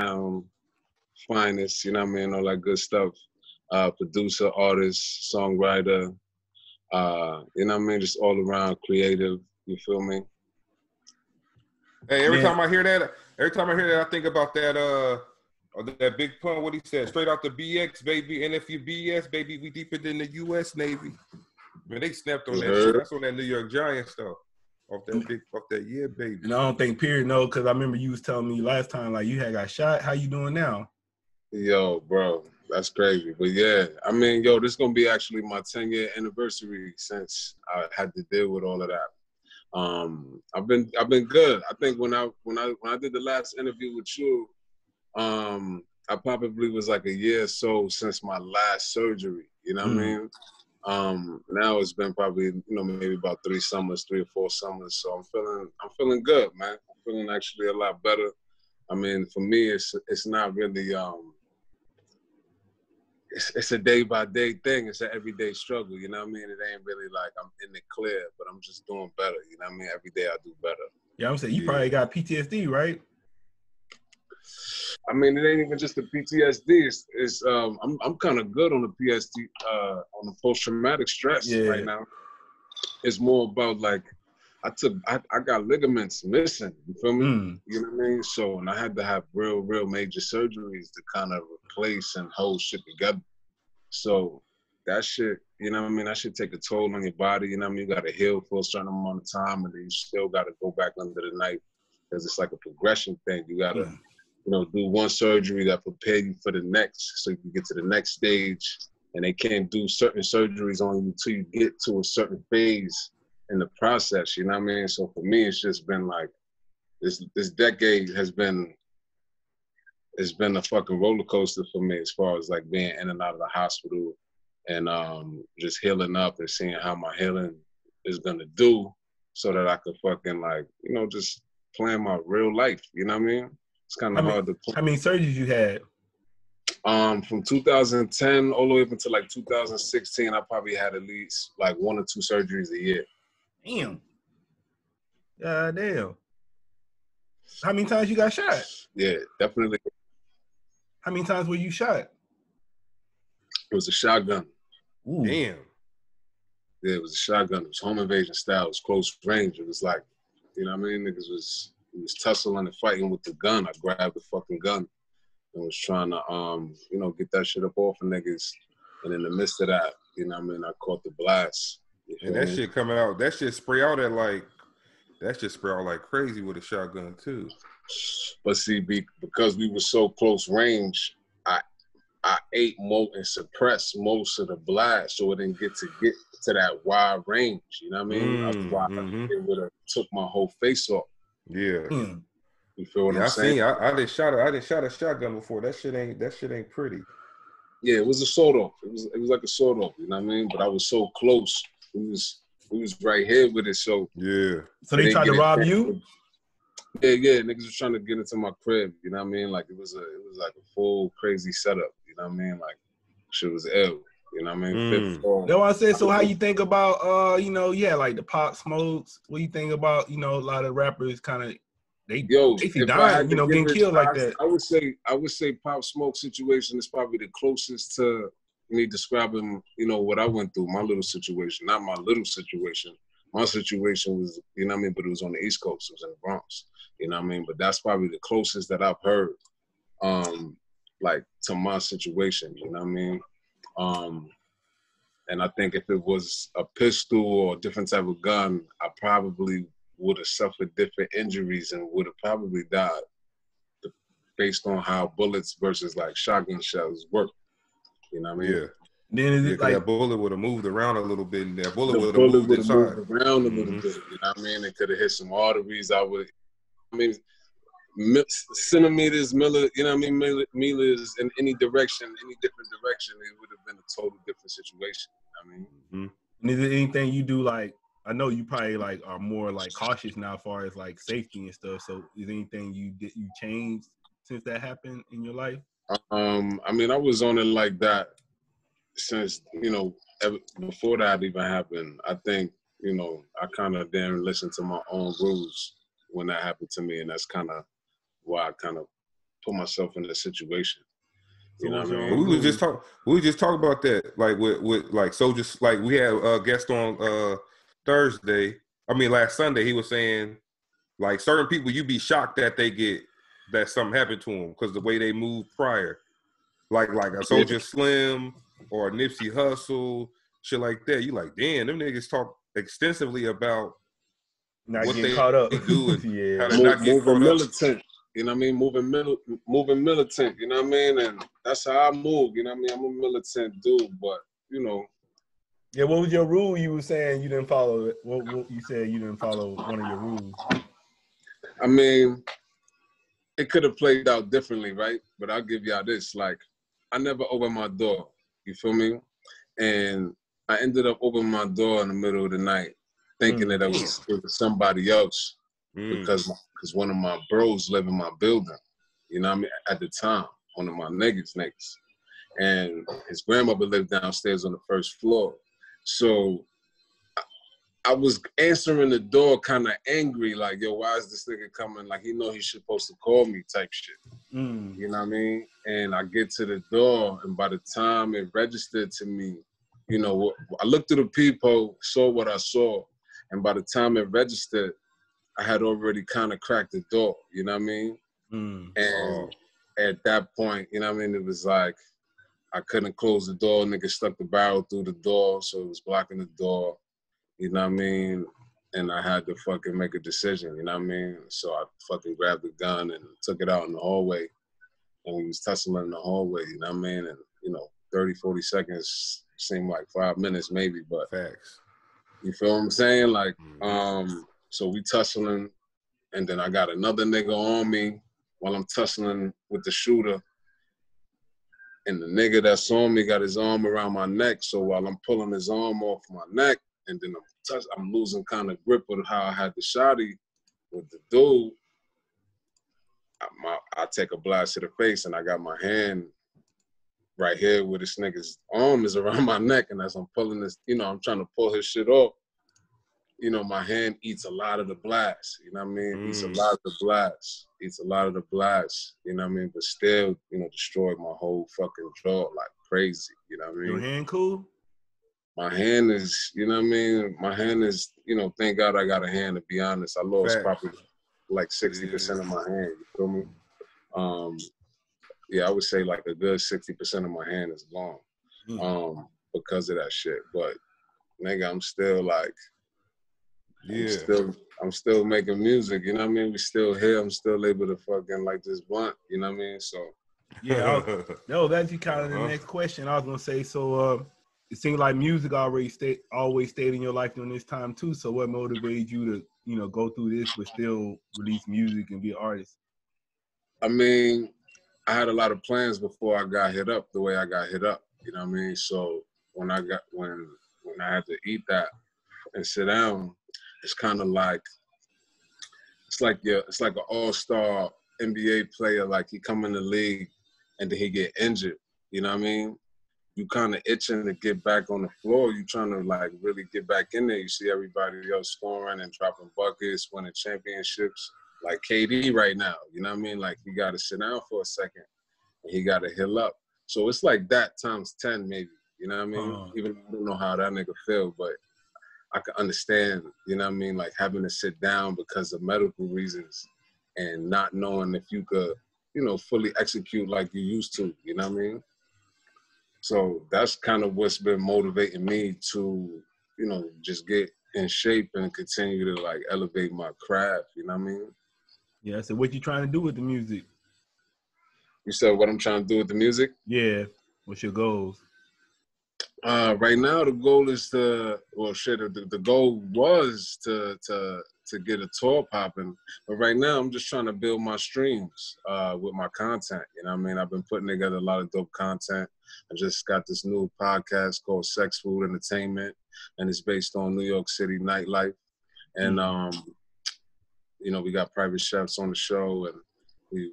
Finest, you know what I mean, all that good stuff. Producer, artist, songwriter, you know what I mean, just all around creative, you feel me? Hey, every time I hear that, I think about that that big pun, what he said, straight out the BX, baby, and if you BS, baby, we deeper than the U.S. Navy. Man, they snapped on that shit. That's on that New York Giants stuff. Off that year, baby. And I don't think period, no, because I remember you was telling me last time, like, you had got shot. How you doing now? Yo, bro, that's crazy. But yeah, I mean, yo, this is gonna be actually my 10-year anniversary since I had to deal with all of that. I've been good. I think when I did the last interview with you, I probably was like a year or so since my last surgery. You know what I mean? Now it's been probably, you know, maybe about three or four summers. So I'm feeling good, man. I'm feeling actually a lot better. I mean, for me, it's not really, it's a day by day thing. It's an everyday struggle. You know what I mean? It ain't really like I'm in the clear, but I'm just doing better. You know what I mean? Every day I do better. Yeah, I'm saying you probably got PTSD, right? I mean, it ain't even just the PTSD. It's I'm kind of good on the PTSD, on the post-traumatic stress right now. It's more about like I got ligaments missing. You feel me? You know what I mean? So, and I had to have real major surgeries to kind of replace and hold shit together. So that shit, you know what I mean? That should take a toll on your body. You know what I mean? You got to heal for a certain amount of time, and then you still got to go back under the knife because it's like a progression thing. You got to. Yeah. You know, do one surgery that prepare you for the next, so you can get to the next stage. And they can't do certain surgeries on you till you get to a certain phase in the process. You know what I mean? So for me, it's just been like this decade has been a fucking roller coaster for me as far as like being in and out of the hospital and just healing up and seeing how my healing is gonna do, so that I could fucking like, you know, just plan my real life. You know what I mean? It's kind of hard to plan. How many surgeries you had? From 2010 all the way up until like 2016, I probably had at least like 1 or 2 surgeries a year. Damn. God damn. How many times you got shot? Yeah, definitely. How many times were you shot? It was a shotgun. Ooh. Damn. Yeah, it was a shotgun. It was home invasion style. It was close range. It was like, you know what I mean? Niggas was... He was tussling and fighting with the gun. I grabbed the fucking gun and was trying to, you know, get that shit up off of niggas. And in the midst of that, you know what I mean, I caught the blast. And that shit coming out, that shit spray out like crazy with a shotgun too. But see, because we were so close range, I ate more and suppressed most of the blast, so it didn't get to that wide range. You know what I mean? That's why it would have took my whole face off. Yeah, you feel what I'm saying? I done shot a shotgun before. That shit ain't pretty. Yeah, it was a sawed off. It was like a sawed off. You know what I mean? But I was so close. We was right here with it. So yeah. So they tried to rob you? Yeah. Niggas was trying to get into my crib. You know what I mean? Like it was like a full crazy setup. You know what I mean? Like shit was ill. You know what I mean? That's what I said. So how you think about, you know, yeah, like the Pop Smokes? What do you think about, you know, a lot of rappers kind of, they dying, you know, getting killed like that? I would say Pop Smoke situation is probably the closest to me describing, you know, what I went through, my little situation. My situation was, you know what I mean, but it was on the East Coast. It was in the Bronx. You know what I mean? But that's probably the closest that I've heard, like, to my situation. You know what I mean? And I think if it was a pistol or a different type of gun, I probably would have suffered different injuries and would have probably died based on how bullets versus like shotgun shells work. You know what I mean? Yeah. Then is it like that bullet would have moved around a little bit, and that bullet would have moved around a little bit. You know what I mean? It could have hit some arteries. Centimeters, millimeters in any direction, any different direction, it would have been a total different situation. I mean, and is there anything you do like? I know you probably like are more like cautious now, as far as like safety and stuff. So, is there anything you changed since that happened in your life? I mean, I was on it like that since, you know, before that even happened. I think, you know, I kind of didn't listen to my own rules when that happened to me, and that's kind of why I kind of put myself in that situation. You know what I mean? We just talk about that, like with like soldiers. Like we had a guest on last Sunday. He was saying like certain people you be shocked that they get that something happened to them because the way they moved prior, like a Soldier Slim or a Nipsey Hussle, shit like that. You like, damn, them niggas talk extensively about not what they caught up. Do and yeah. how they not get caught militant. Up. You know what I mean? Moving militant, you know what I mean? And that's how I move, you know what I mean? I'm a militant dude, but, you know. Yeah, what was your rule you were saying you didn't follow? What you said you didn't follow one of your rules? I mean, it could have played out differently, right? But I'll give y'all this. Like, I never opened my door, you feel me? And I ended up opening my door in the middle of the night thinking that it was somebody else. Because one of my bros lived in my building, you know what I mean, at the time, one of my niggas. And his grandmother lived downstairs on the first floor. So I was answering the door kind of angry, like, yo, why is this nigga coming? Like, he know he's supposed to call me type shit. You know what I mean? And I get to the door, and by the time it registered to me, you know, I looked through the peephole, saw what I saw, and by the time it registered, I had already kind of cracked the door, you know what I mean? And at that point, you know what I mean, it was like, I couldn't close the door, nigga stuck the barrel through the door, so it was blocking the door, you know what I mean? And I had to fucking make a decision, you know what I mean? So I fucking grabbed the gun and took it out in the hallway, and we was tussling in the hallway, you know what I mean? And, you know, 30, 40 seconds seemed like 5 minutes maybe, but facts. You feel what I'm saying? Like, so we tussling, and then I got another nigga on me while I'm tussling with the shooter. And the nigga that's on me got his arm around my neck, so while I'm pulling his arm off my neck, and then I'm losing kind of grip of how I had the shotty with the dude, I take a blast to the face, and I got my hand right here where this nigga's arm is around my neck, and as I'm pulling this, you know, I'm trying to pull his shit off. You know, my hand eats a lot of the blast, you know what I mean? You know what I mean? But still, you know, destroyed my whole fucking jaw like crazy, you know what I mean? Your hand cool? My hand is, you know what I mean? My hand is, you know, thank God I got a hand, to be honest. I lost probably like 60% of my hand, you feel me? Yeah, I would say like a good 60% of my hand is gone because of that shit. But, nigga, I'm still like, I'm still making music, you know what I mean? We still here. I'm still able to fucking like this blunt, you know what I mean? So that's kind of the next question I was gonna say. So it seems like music always stayed in your life during this time too. So what motivated you to, you know, go through this but still release music and be an artist? I mean, I had a lot of plans before I got hit up the way I got hit up, you know what I mean? So when I had to eat that and sit down, it's kind of like, it's like an all-star NBA player, like he come in the league and then he get injured, you know what I mean? You kind of itching to get back on the floor. You trying to like really get back in there. You see everybody else scoring and dropping buckets, winning championships, like KD right now, you know what I mean? Like you got to sit down for a second and he got to heal up. So it's like that times 10 maybe, you know what I mean? Even I don't know how that nigga feel, but I can understand, you know what I mean, like having to sit down because of medical reasons and not knowing if you could, you know, fully execute like you used to, you know what I mean? So that's kind of what's been motivating me to, you know, just get in shape and continue to like elevate my craft, you know what I mean? Yeah, so what you trying to do with the music? You said what I'm trying to do with the music? Yeah, what's your goals? Right now, the goal is to, well, shit, the goal was to get a tour popping. But right now, I'm just trying to build my streams with my content. You know what I mean? I've been putting together a lot of dope content. I just got this new podcast called Sex Food Entertainment, and it's based on New York City nightlife. And, you know, we got private chefs on the show, and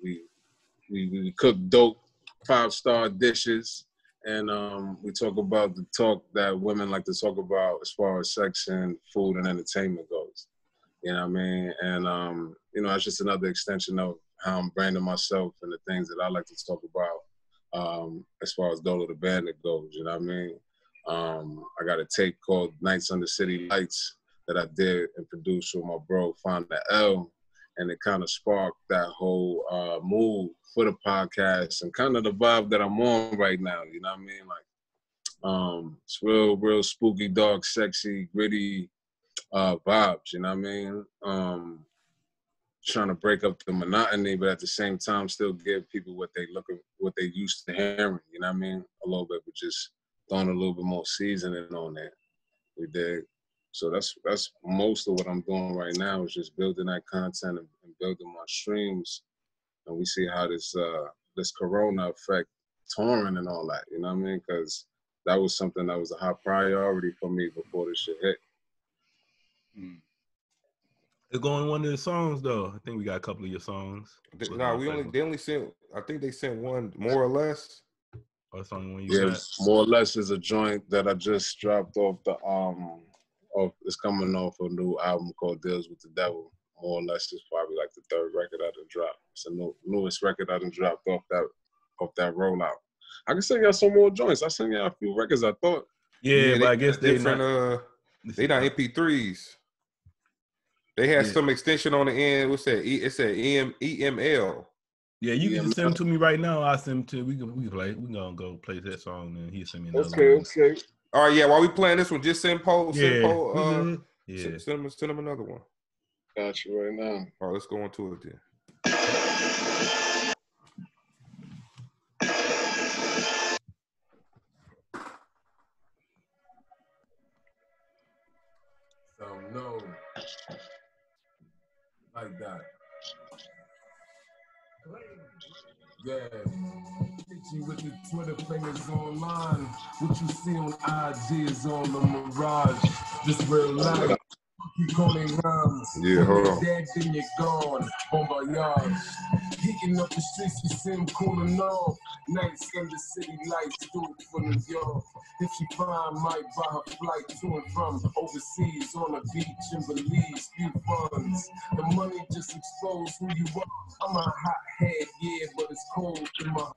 we cook dope 5-star dishes. And we talk about the talk that women like to talk about as far as sex and food and entertainment goes. You know what I mean? And, you know, that's just another extension of how I'm branding myself and the things that I like to talk about as far as Dolo the Bandit goes, you know what I mean? I got a tape called Nights Under City Lights that I did and produced with my bro Fonda L, and it kind of sparked that whole move for the podcast and kind of the vibe that I'm on right now, you know what I mean? Like, it's real spooky, dark, sexy, gritty vibes, you know what I mean? Trying to break up the monotony, but at the same time still give people what they used to hearing, you know what I mean? A little bit, but just throwing a little bit more seasoning on that. We did. So that's most of what I'm doing right now, is just building that content and building my streams. And we see how this corona affect touring and all that, you know what I mean? Because that was something that was a high priority for me before this shit hit. It's going one of the songs though. I think we got a couple of your songs. They only sent, I think they sent one more or less. Or something when you more or less is a joint that I just dropped off the it's coming off a new album called Deals With The Devil. More or less is probably like the third record I done dropped. It's the newest record I done dropped off that rollout. I can send y'all some more joints. I sent y'all a few records I thought. Yeah, but I guess they're not they not MP3s. They had some extension on the end. What's that? It said EML. Yeah, you can just send them to me right now. I'll send them to you. We can play. We're going to go play that song, and he'll send me another one. Okay. All right, yeah, while we playing this one, just send Paul. Send him another one. Got you right now. All right, let's go on to it then. So, no. Like that. Yeah, hit you with the Twitter fingers online. What you see on IG is all a mirage. Just real life. You calling rhymes. Yeah, hold on. Dead, then you're gone. On my yard. Heating up the streets, you see them cooling off. Nights under city lights, do it for New York. If she fine, might buy her flight to and from overseas on a beach in Belize. Few funds. The money just exposed who you are. I'm a hot head, yeah, but it's cold in my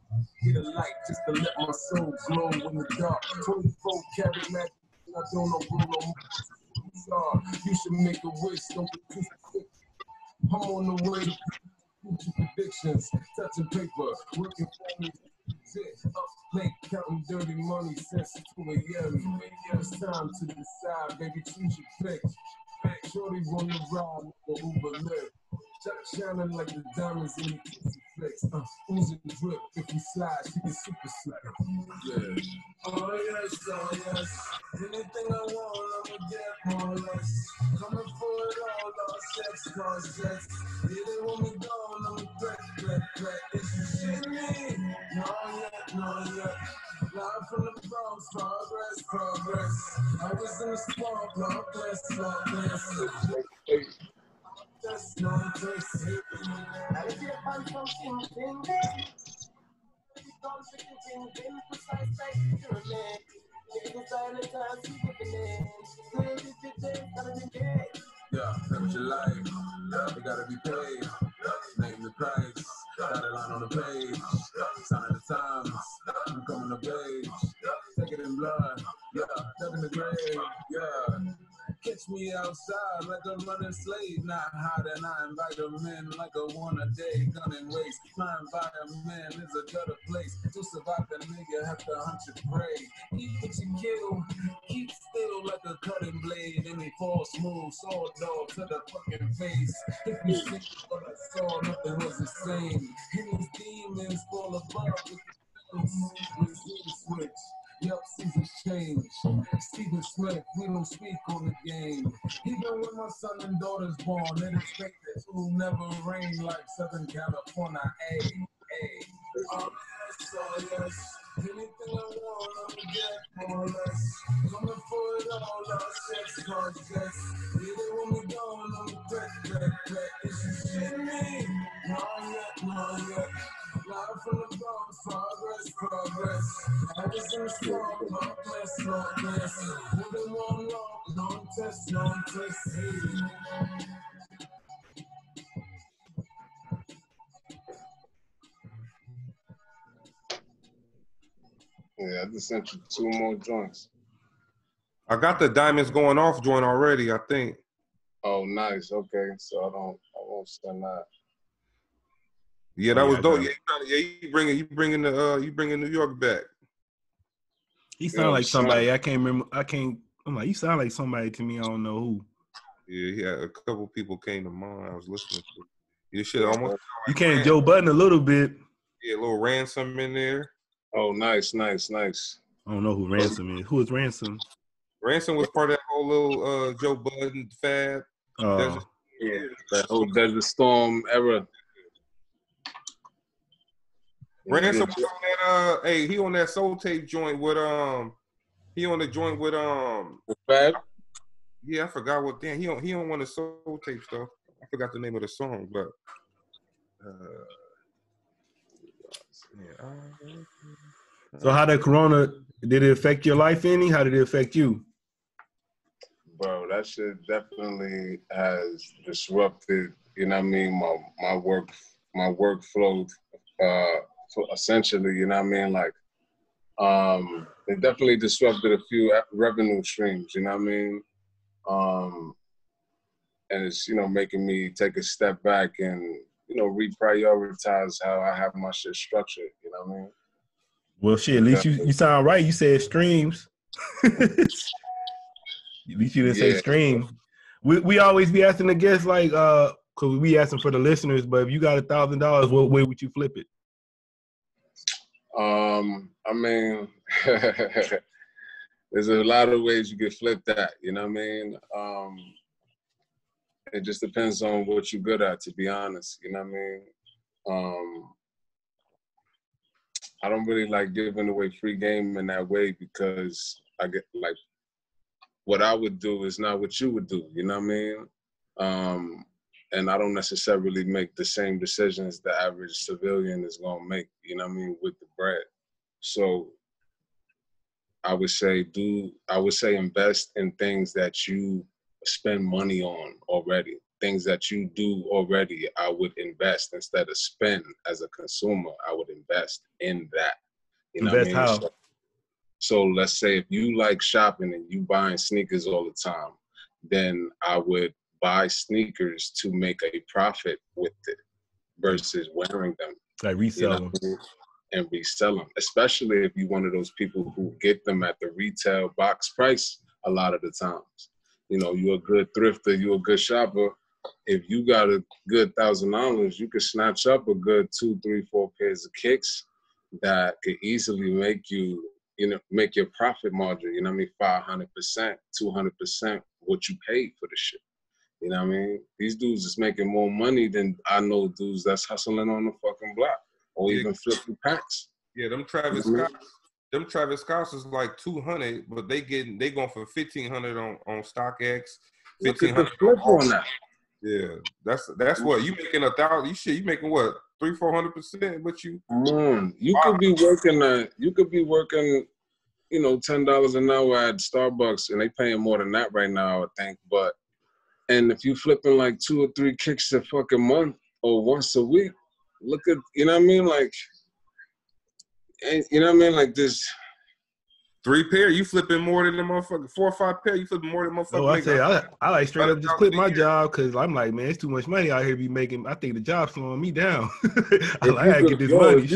get a light just to let my soul glow in the dark. 24 karat magic, I don't know where no more. You should make a wish, don't be too sick. I'm on the way to predictions, touching paper, working for me, up late, counting dirty money, since to a young. It's time to decide, baby, choose your pick. Shorty wanna ride with the Uber lift. Shining like the diamonds in the flex. Oozing drip, if you slide, she can super slide. Yeah. Oh yes, oh yes. Anything I want, I'ma get more or less. Coming for it all sex, cause sex. Yeah, they want me gone, I'm a threat. It's shit me. No yet. Live from the Bronx, progress. I was in the spot, progress. Just not just sleeping. I feel fun from King. King, precise like you remain. Taking silent time, sleeping in. Maybe today, gotta be paid. Yeah, that's what you like. Love, you gotta be paid. Name the price. Got a line on the page. Sign of the times. I'm coming to page. Take it in blood. Yeah, stuck in the grave. Yeah. Catch me outside like a running slave, not hot, and I invite them in like a one a day, gun and waste. My environment is a gutter place. To survive, the nigga have to hunt your prey. Eat what you kill, keep still like a cutting blade. Any false move, saw dog to the fucking face. If you see what I saw, nothing was the same. And these demons fall apart with the films. Switch. Yup, seasons change. Stephen Smith, we don't speak on the game. Even when my son and daughter's born, they expect that it will never rain like Southern California. Ay. Oh yes. Anything I want, I'ma get more or less. Coming for it all, our sex contests. Yeah, they want me gone, I'm a threat. It's just shit me. Not yet. Live from the Bronx, progress. I was in the storm, not less. Living one long test, Hey. Yeah, I just sent you 2 more joints. I got the Diamonds Going Off joint already, I think. Oh, nice. Okay, so I won't send that. Yeah, that was dope. Yeah, you bringing New York back. He sound like somebody I can't remember. I'm like, you sound like somebody to me. I don't know who. Yeah, a couple people came to mind. I was listening to your shit. Almost. You can't Joe Budden a little bit. Yeah, a little Ransom in there. Oh, nice. I don't know who Ransom is. Who is Ransom? Ransom was part of that whole little Joe Budden fad. Yeah, that whole Desert Storm era. Ransom was on that. Hey, he on that Soul Tape joint with he on the joint with Fab. Yeah, I forgot what. Damn, he on one of the Soul Tape stuff. I forgot the name of the song, but So how did Corona? Did it affect your life any? How did it affect you? Bro, that shit definitely has disrupted. You know what I mean? My workflow. Essentially, you know what I mean? Like, it definitely disrupted a few revenue streams, you know what I mean? And it's, you know, making me take a step back and, you know, reprioritize how I have my shit structured, you know what I mean? Well, shit, at least you sound right. You said streams. At least you didn't say streams. We always be asking the guests, like, because we asking for the listeners, but if you got $1,000, what way would you flip it? I mean, there's a lot of ways you can flip that, you know what I mean? It just depends on what you're good at, to be honest, you know what I mean? I don't really like giving away free game in that way because I get, like, what I would do is not what you would do, you know what I mean? And I don't necessarily make the same decisions the average civilian is gonna make, you know what I mean, with the bread. So I would say invest in things that you spend money on already. Things that you do already, I would invest instead of spend as a consumer. I would invest in that. You know what I mean? How? So let's say if you like shopping and you buying sneakers all the time, then I would buy sneakers to make a profit with it versus wearing them. Like resell them. And resell them, especially if you're one of those people who get them at the retail box price a lot of the times. You know, you're a good thrifter, you're a good shopper. If you got a good $1,000, you could snatch up a good 2, 3, 4 pairs of kicks that could easily make you, you know, make your profit margin, you know what I mean, 500%, 200% what you paid for the shit. You know what I mean? These dudes is making more money than I know dudes that's hustling on the fucking block or even flipping packs. Yeah, them Travis Scotts is like 200, but they going for 1,500 on StockX. 1,500 on that. Yeah, that's what you making $1,000. You making what 300-400%? But you you could be working, you know, $10 an hour at Starbucks, and they paying more than that right now, I think, but. And if you flipping like 2 or 3 kicks a fucking month or once a week, look at, you know what I mean? Like, and, you know what I mean? Like this. 3 pair, you flipping more than the motherfucker. 4 or 5 pair, you flipping more than motherfucker. No, I say, I like straight up just quit my job because I'm like, man, it's too much money out here be making. I think the job's slowing me down. I gotta get this money. If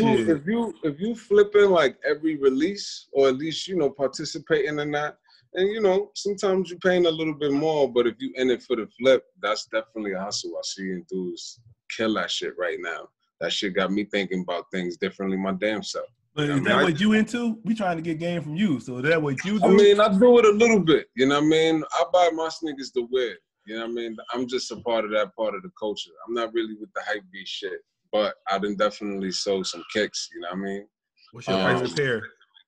you flipping like every release or at least, you know, participating in that, and, you know, sometimes you're paying a little bit more, but if you in it for the flip, that's definitely a hustle. I see dudes kill that shit right now. That shit got me thinking about things differently my damn self. But is that what you into? We trying to get game from you, so that what you do? I mean, I do it a little bit, you know what I mean? I buy my sneakers to wear, you know what I mean? I'm just a part of that part of the culture. I'm not really with the hype beat shit, but I done definitely sold some kicks, you know what I mean? What's your favorite pair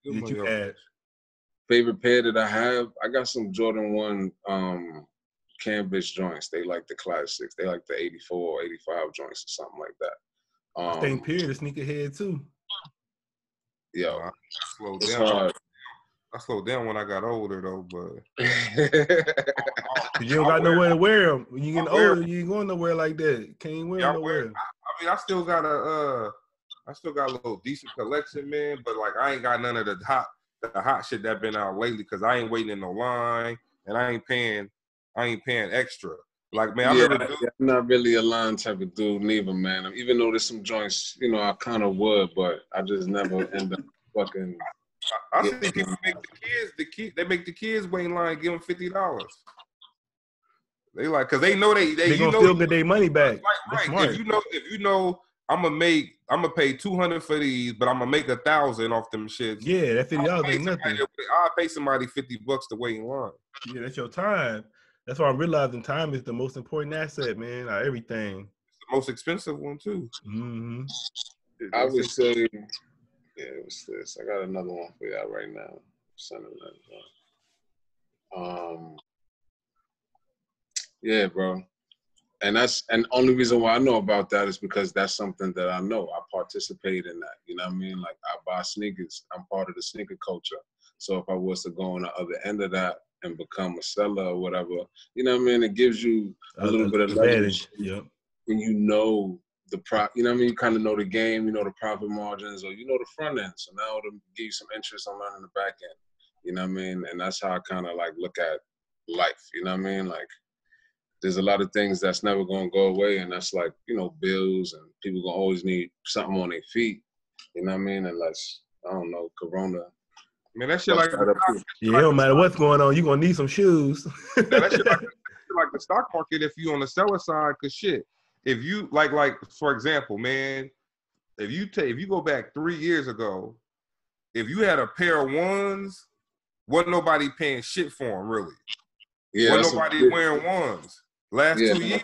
that you had? Favorite pair that I have, I got some Jordan 1 canvas joints. They like the classics. They like the 84 or 85 joints or something like that. Same period, sneakerhead too. Yo, I slowed down when I got older though, but. You don't got nowhere to wear them. When you get older, you ain't going nowhere like that. Can't wear them nowhere. I mean, I still got a, I still got a little decent collection, man, but like I ain't got none of the hot shit that been out lately because I ain't waiting in no line and I ain't paying extra. Like, man, I'm not really a line type of dude neither, man. Even though there's some joints, you know, I kind of would, but I just never end up fucking. I see people make the kids wait in line and give them $50. They like, cause they know they gonna still get their money back. Right, right. If you know, I'm gonna pay $200 for these, but I'm gonna make $1,000 off them shit. Yeah, that $50 ain't nothing. I'll pay somebody $50 to wait in line. Yeah, that's your time. That's why I'm realizing time is the most important asset, man. Everything. It's the most expensive one too. Mm-hmm. I would say, yeah, what's this? I got another one for y'all right now. I'm sending that one. Yeah, bro. And only reason why I know about that is because that's something that I know. I participate in that. You know what I mean? Like, I buy sneakers. I'm part of the sneaker culture. So if I was to go on the other end of that and become a seller or whatever, you know what I mean? It gives you a little bit of leverage. Yeah. When you know the you know what I mean? You kind of know the game, you know the profit margins, or you know the front end. So now it'll give you some interest on learning the back end. You know what I mean? And that's how I kind of like look at life. You know what I mean? Like, there's a lot of things that's never gonna go away, and that's like, you know, bills, and people gonna always need something on their feet. You know what I mean? Unless, I don't know, Corona. Man, that shit like, yeah, no matter what's going on, you gonna need some shoes. That shit like the stock market if you on the seller side, cause shit, if you like for example, man, if you go back 3 years ago, if you had a pair of ones, wasn't nobody paying shit for them really. Yeah, wasn't nobody wearing ones. Last 2 years,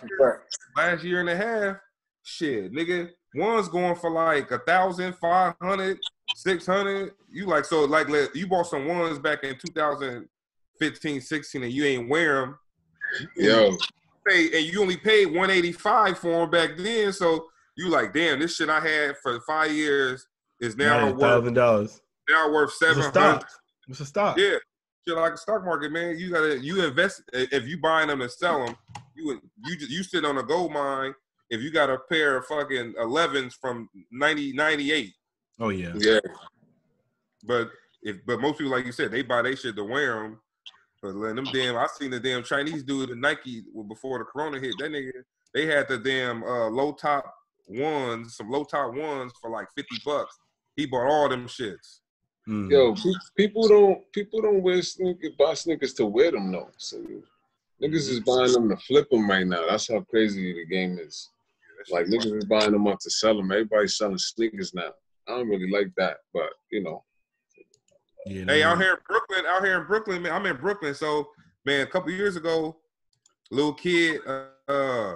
last year and a half, shit, nigga, one's going for like 1,000, 500, 600. You like, so like, you bought some ones back in 2015, 16, and you ain't wear them. Yo. And you only paid $185 for them back then. So you like, damn, this shit I had for 5 years is now worth $1,000. Now worth $700. It's a stock. Yeah. Shit like the stock market, man. You gotta, you invest. If you buying them and sell them, you sit on a gold mine. If you got a pair of fucking 11s from 1998. Oh yeah. Yeah. But most people, like you said, they buy their shit to wear them. But let them damn. I seen the damn Chinese dude at Nike before the Corona hit. That nigga, they had the damn some low top ones for like $50. He bought all them shits. Mm. Yo, people don't buy sneakers to wear them though. So niggas is buying them to flip them right now. That's how crazy the game is. Like niggas is buying them up to sell them. Everybody's selling sneakers now. I don't really like that, but you know. Yeah, hey, out here in Brooklyn, man. I'm in Brooklyn, so man, a couple years ago, little kid in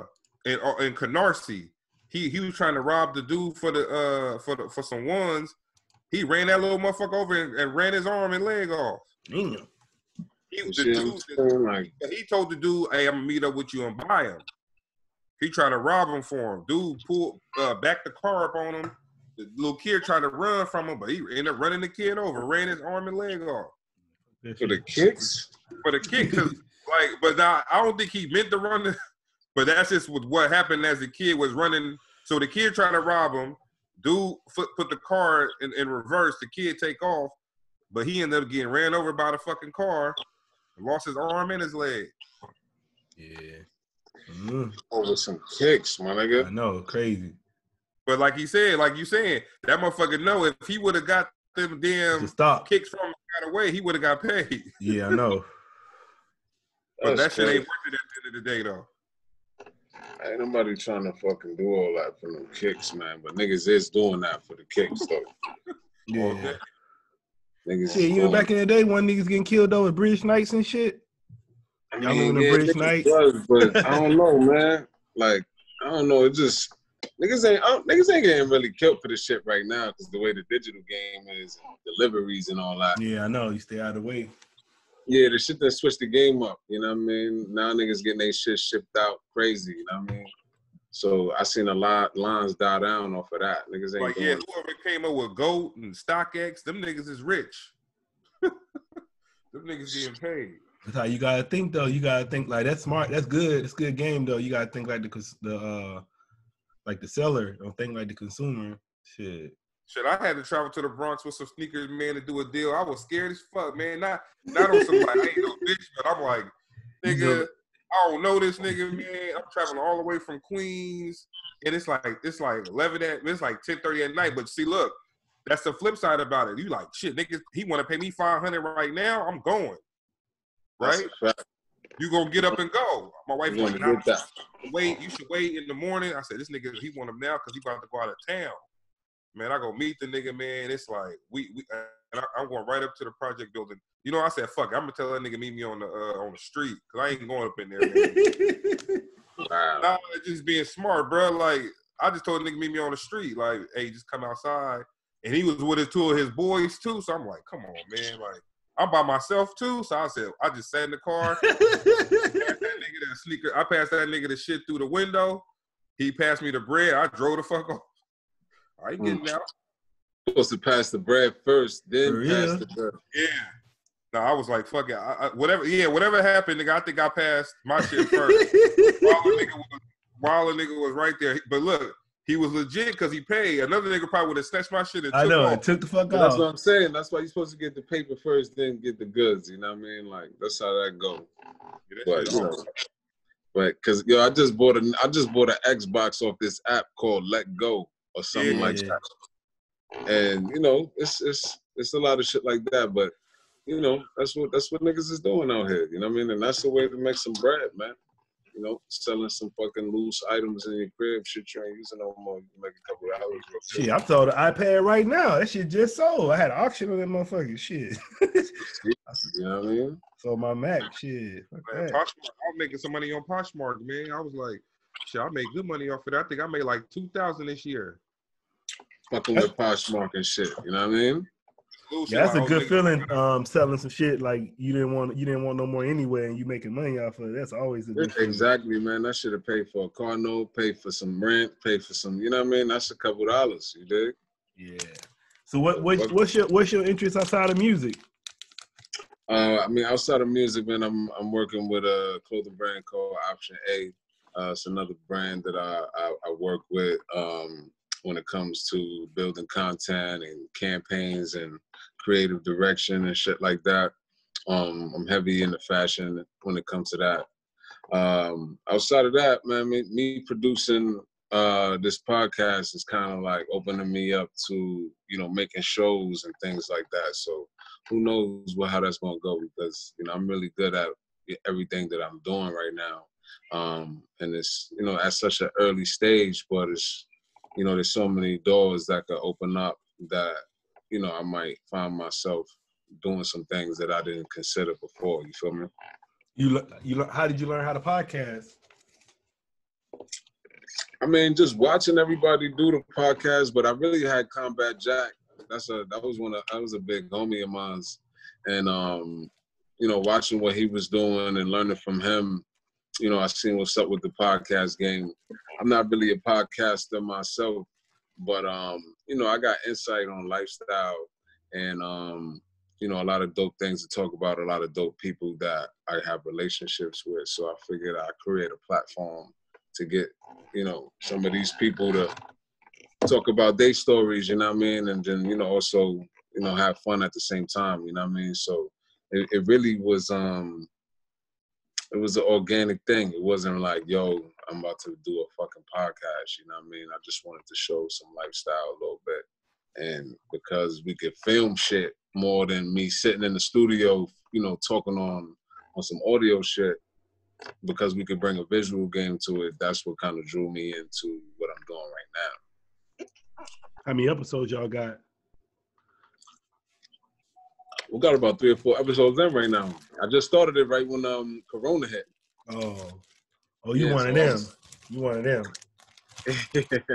Canarsie, he was trying to rob the dude for some ones. He ran that little motherfucker over and ran his arm and leg off. Mm. He told the dude, hey, I'm going to meet up with you and buy him. He tried to rob him for him. Dude pulled back the car up on him. The little kid tried to run from him, but he ended up running the kid over, ran his arm and leg off. For the kicks? For the kicks. Like, but I don't think he meant to run. But that's just what happened as the kid was running. So the kid tried to rob him. Dude put the car in reverse. The kid take off, but he ended up getting ran over by the fucking car and lost his arm and his leg. Yeah. Mm. Over some kicks, my nigga. I know, crazy. But like he said, like you saying, that motherfucker know if he would have got them damn kicks from him and got away, he would have got paid. Yeah, I know. But that shit ain't worth it at the end of the day, though. Ain't nobody trying to fucking do all that for no kicks, man. But niggas is doing that for the kicks, though. Yeah. Niggas shit, you know, back in the day, one niggas getting killed over British Knights and shit. I mean, y'all remember the British Knights? Does, but I don't know, man. Like, I don't know. It just, niggas ain't getting really killed for this shit right now because the way the digital game is, and deliveries and all that. Yeah, I know. You stay out of the way. Yeah, the shit that switched the game up, you know what I mean? Now niggas getting their shit shipped out crazy, you know what I mean? So I seen a lot lines die down off of that. Niggas ain't going. Yeah, whoever came up with GOAT and StockX, them niggas is rich. Them niggas getting paid. That's how you gotta think, though. You gotta think like that's smart, that's good. It's good game, though. You gotta think like the seller. Don't think like the consumer. Shit, I had to travel to the Bronx with some sneakers, man, to do a deal. I was scared as fuck, man. Not on some, like, I ain't no bitch, but I'm like, nigga, I don't know this nigga, man. I'm traveling all the way from Queens, and it's like 11 at, it's like 10:30 at night. But see, look, that's the flip side about it. You like, shit, nigga, he want to pay me $500 right now, I'm going. Right? You gonna get up and go. My wife like, nah, you should wait in the morning. I said, this nigga, he want him now because he about to go out of town. Man, I go meet the nigga, man. It's like, I'm going right up to the project building. You know, I said, fuck it. I'm going to tell that nigga meet me on the street because I ain't going up in there, man. Wow. Nah, just being smart, bro. Like, I just told the nigga meet me on the street. Like, hey, just come outside. And he was with his two of his boys, too. So I'm like, come on, man. Like, I'm by myself, too. So I said, I just sat in the car. I passed that nigga the shit through the window. He passed me the bread. I drove the fuck off. I ain't getting out. Supposed to pass the bread first, then pass the bread. Yeah. No, I was like, fuck it. Whatever happened, nigga, I think I passed my shit first. While a nigga was right there. But look, he was legit because he paid. Another nigga probably would have snatched my shit and took it took the fuck out. That's what I'm saying. That's why you're supposed to get the paper first, then get the goods. You know what I mean? Like, that's how that go. Yeah, but because, yo, I just bought an Xbox off this app called Let Go. Or something that, and you know, it's a lot of shit like that. But you know, that's what niggas is doing out here. You know what I mean? And that's the way to make some bread, man. You know, selling some fucking loose items in your crib, shit you ain't using no more. You make a couple of hours. Shit, I'm sold an iPad right now. That shit just sold. I had an auction on that motherfucking shit. You know what I mean? So my Mac, shit. Man, Poshmark, I was making some money on Poshmark, man. I was like, shit, I made good money off of that. I think I made like 2,000 this year. Fucking with Poshmark and shit, you know what I mean? Yeah, that's a good feeling. Selling some shit like you didn't want no more anyway, and you making money off of it. That's always a good feeling. Exactly, man. That should have paid for a car note, paid for some rent, paid for some. You know what I mean? That's a couple dollars. You dig? Yeah. So what's your interest outside of music? I mean, outside of music, man, I'm working with a clothing brand called Option A. It's another brand that I work with. When it comes to building content and campaigns and creative direction and shit like that. I'm heavy into fashion when it comes to that. Outside of that, man, me producing this podcast is kind of like opening me up to, you know, making shows and things like that. So who knows how that's going to go because, you know, I'm really good at everything that I'm doing right now. And it's, you know, at such an early stage, but it's, you know, there's so many doors that could open up that, you know, I might find myself doing some things that I didn't consider before. You feel me? How did you learn how to podcast? I mean, just watching everybody do the podcast, but I really had Combat Jack. That was a big homie of mine. And, you know, watching what he was doing and learning from him, you know, I seen what's up with the podcast game. I'm not really a podcaster myself, but, you know, I got insight on lifestyle and, you know, a lot of dope things to talk about, a lot of dope people that I have relationships with. So I figured I'd create a platform to get, you know, some of these people to talk about their stories, you know what I mean? And then, you know, also, you know, have fun at the same time, you know what I mean? So it really was... It was an organic thing. It wasn't like, yo, I'm about to do a fucking podcast, you know what I mean? I just wanted to show some lifestyle a little bit. And because we could film shit more than me sitting in the studio, you know, talking on some audio shit, because we could bring a visual game to it, that's what kind of drew me into what I'm doing right now. How many episodes y'all got? We got about 3 or 4 episodes in right now. I just started it right when Corona hit. Oh, you one of them. You one of them.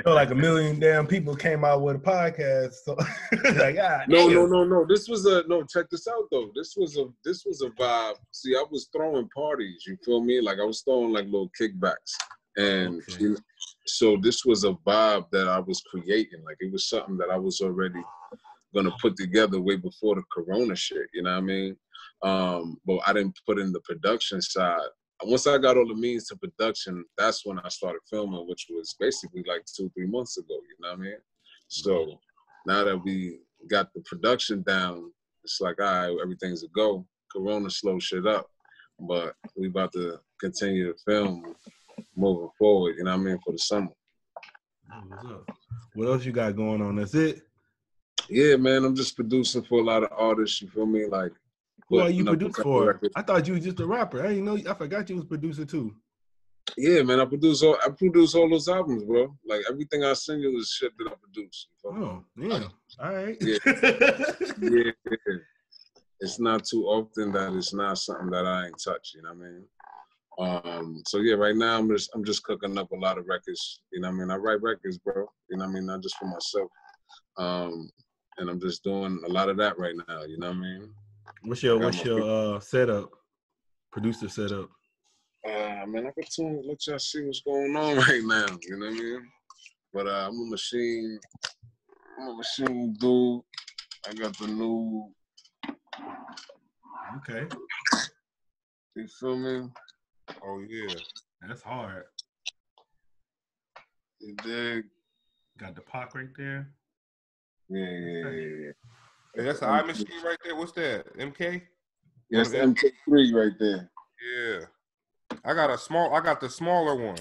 Like a million damn people came out with a podcast. So like, No. Check this out though. This was a vibe. See, I was throwing parties. You feel me? Like I was throwing like little kickbacks, and so this was a vibe that I was creating. Like it was something that I was already gonna put together way before the Corona shit, you know what I mean? But I didn't put in the production side. Once I got all the means to production, that's when I started filming, which was basically like 2-3 months ago, you know what I mean? So now that we got the production down, it's like, all right, everything's a go. Corona slowed shit up, but we about to continue to film moving forward, you know what I mean, for the summer. What's up? What else you got going on? That's it? Yeah, man, I'm just producing for a lot of artists, you feel me? Like, who are you producing for? Records. I thought you was just a rapper. I didn't know. I forgot you was a producer too. Yeah, man, I produce all those albums, bro. Like, everything I send you is shit that I produce. You know? Oh, yeah. All right. Yeah. Yeah. It's not too often that it's not something that I ain't touched, you know what I mean? So yeah, right now I'm just cooking up a lot of records, you know what I mean? I write records, bro, you know what I mean? Not just for myself. And I'm just doing a lot of that right now, you know what I mean? What's your setup? Producer setup? Man, I can tune, let y'all see what's going on right now, you know what I mean? But I'm a machine dude. I got the new. Okay. You feel me? Oh yeah. That's hard. You dig? Got the Pac right there. Yeah. Hey, that's an I machine right there. What's that? MK? Yes, MK3 right there. Yeah. I got the smaller one.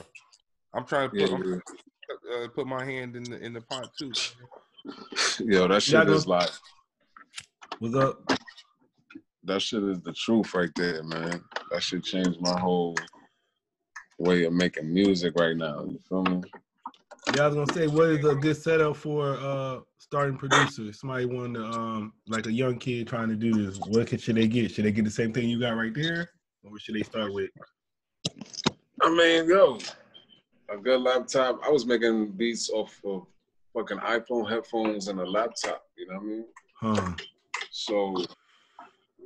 I'm trying to put my hand in the pot too. Yo, that shit is like. What's up? That shit is the truth right there, man. That shit changed my whole way of making music right now. You feel me? Yeah, I was gonna say, what is a good setup for starting producer? Somebody want to like a young kid trying to do this. What should they get? Should they get the same thing you got right there, or should they start with? I mean, yo, a good laptop. I was making beats off of fucking iPhone headphones and a laptop. You know what I mean? Huh. So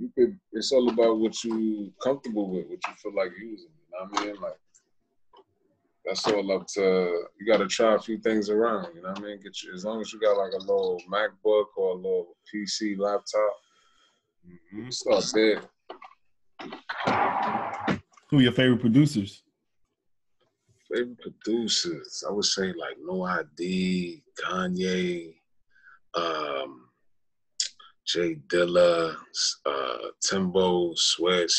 you could. It's all about what you comfortable with, what you feel like using. You know what I mean? Like that's all up to. You got to try a few things around. You know what I mean? Get you, as long as you got like a little MacBook or a little PC laptop, you can start there. Who are your favorite producers? Favorite producers, I would say like No ID, Kanye, Jay Dilla, Timbo, Swiss.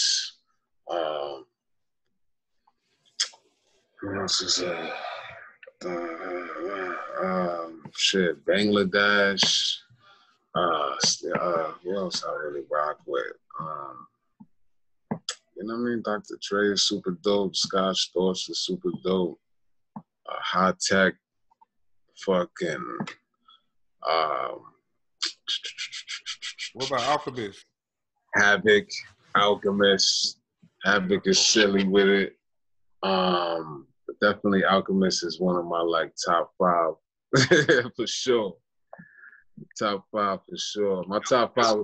Who else is that? Shit, Bangladesh. Who else I really rock with? You know what I mean? Dr. Dre is super dope. Scotch Thoughts is super dope. High Tech, fucking. What about Alchemist? Havoc, Alchemist. Havoc is silly with it. But definitely Alchemist is one of my like top five for sure. Top five for sure. My top five.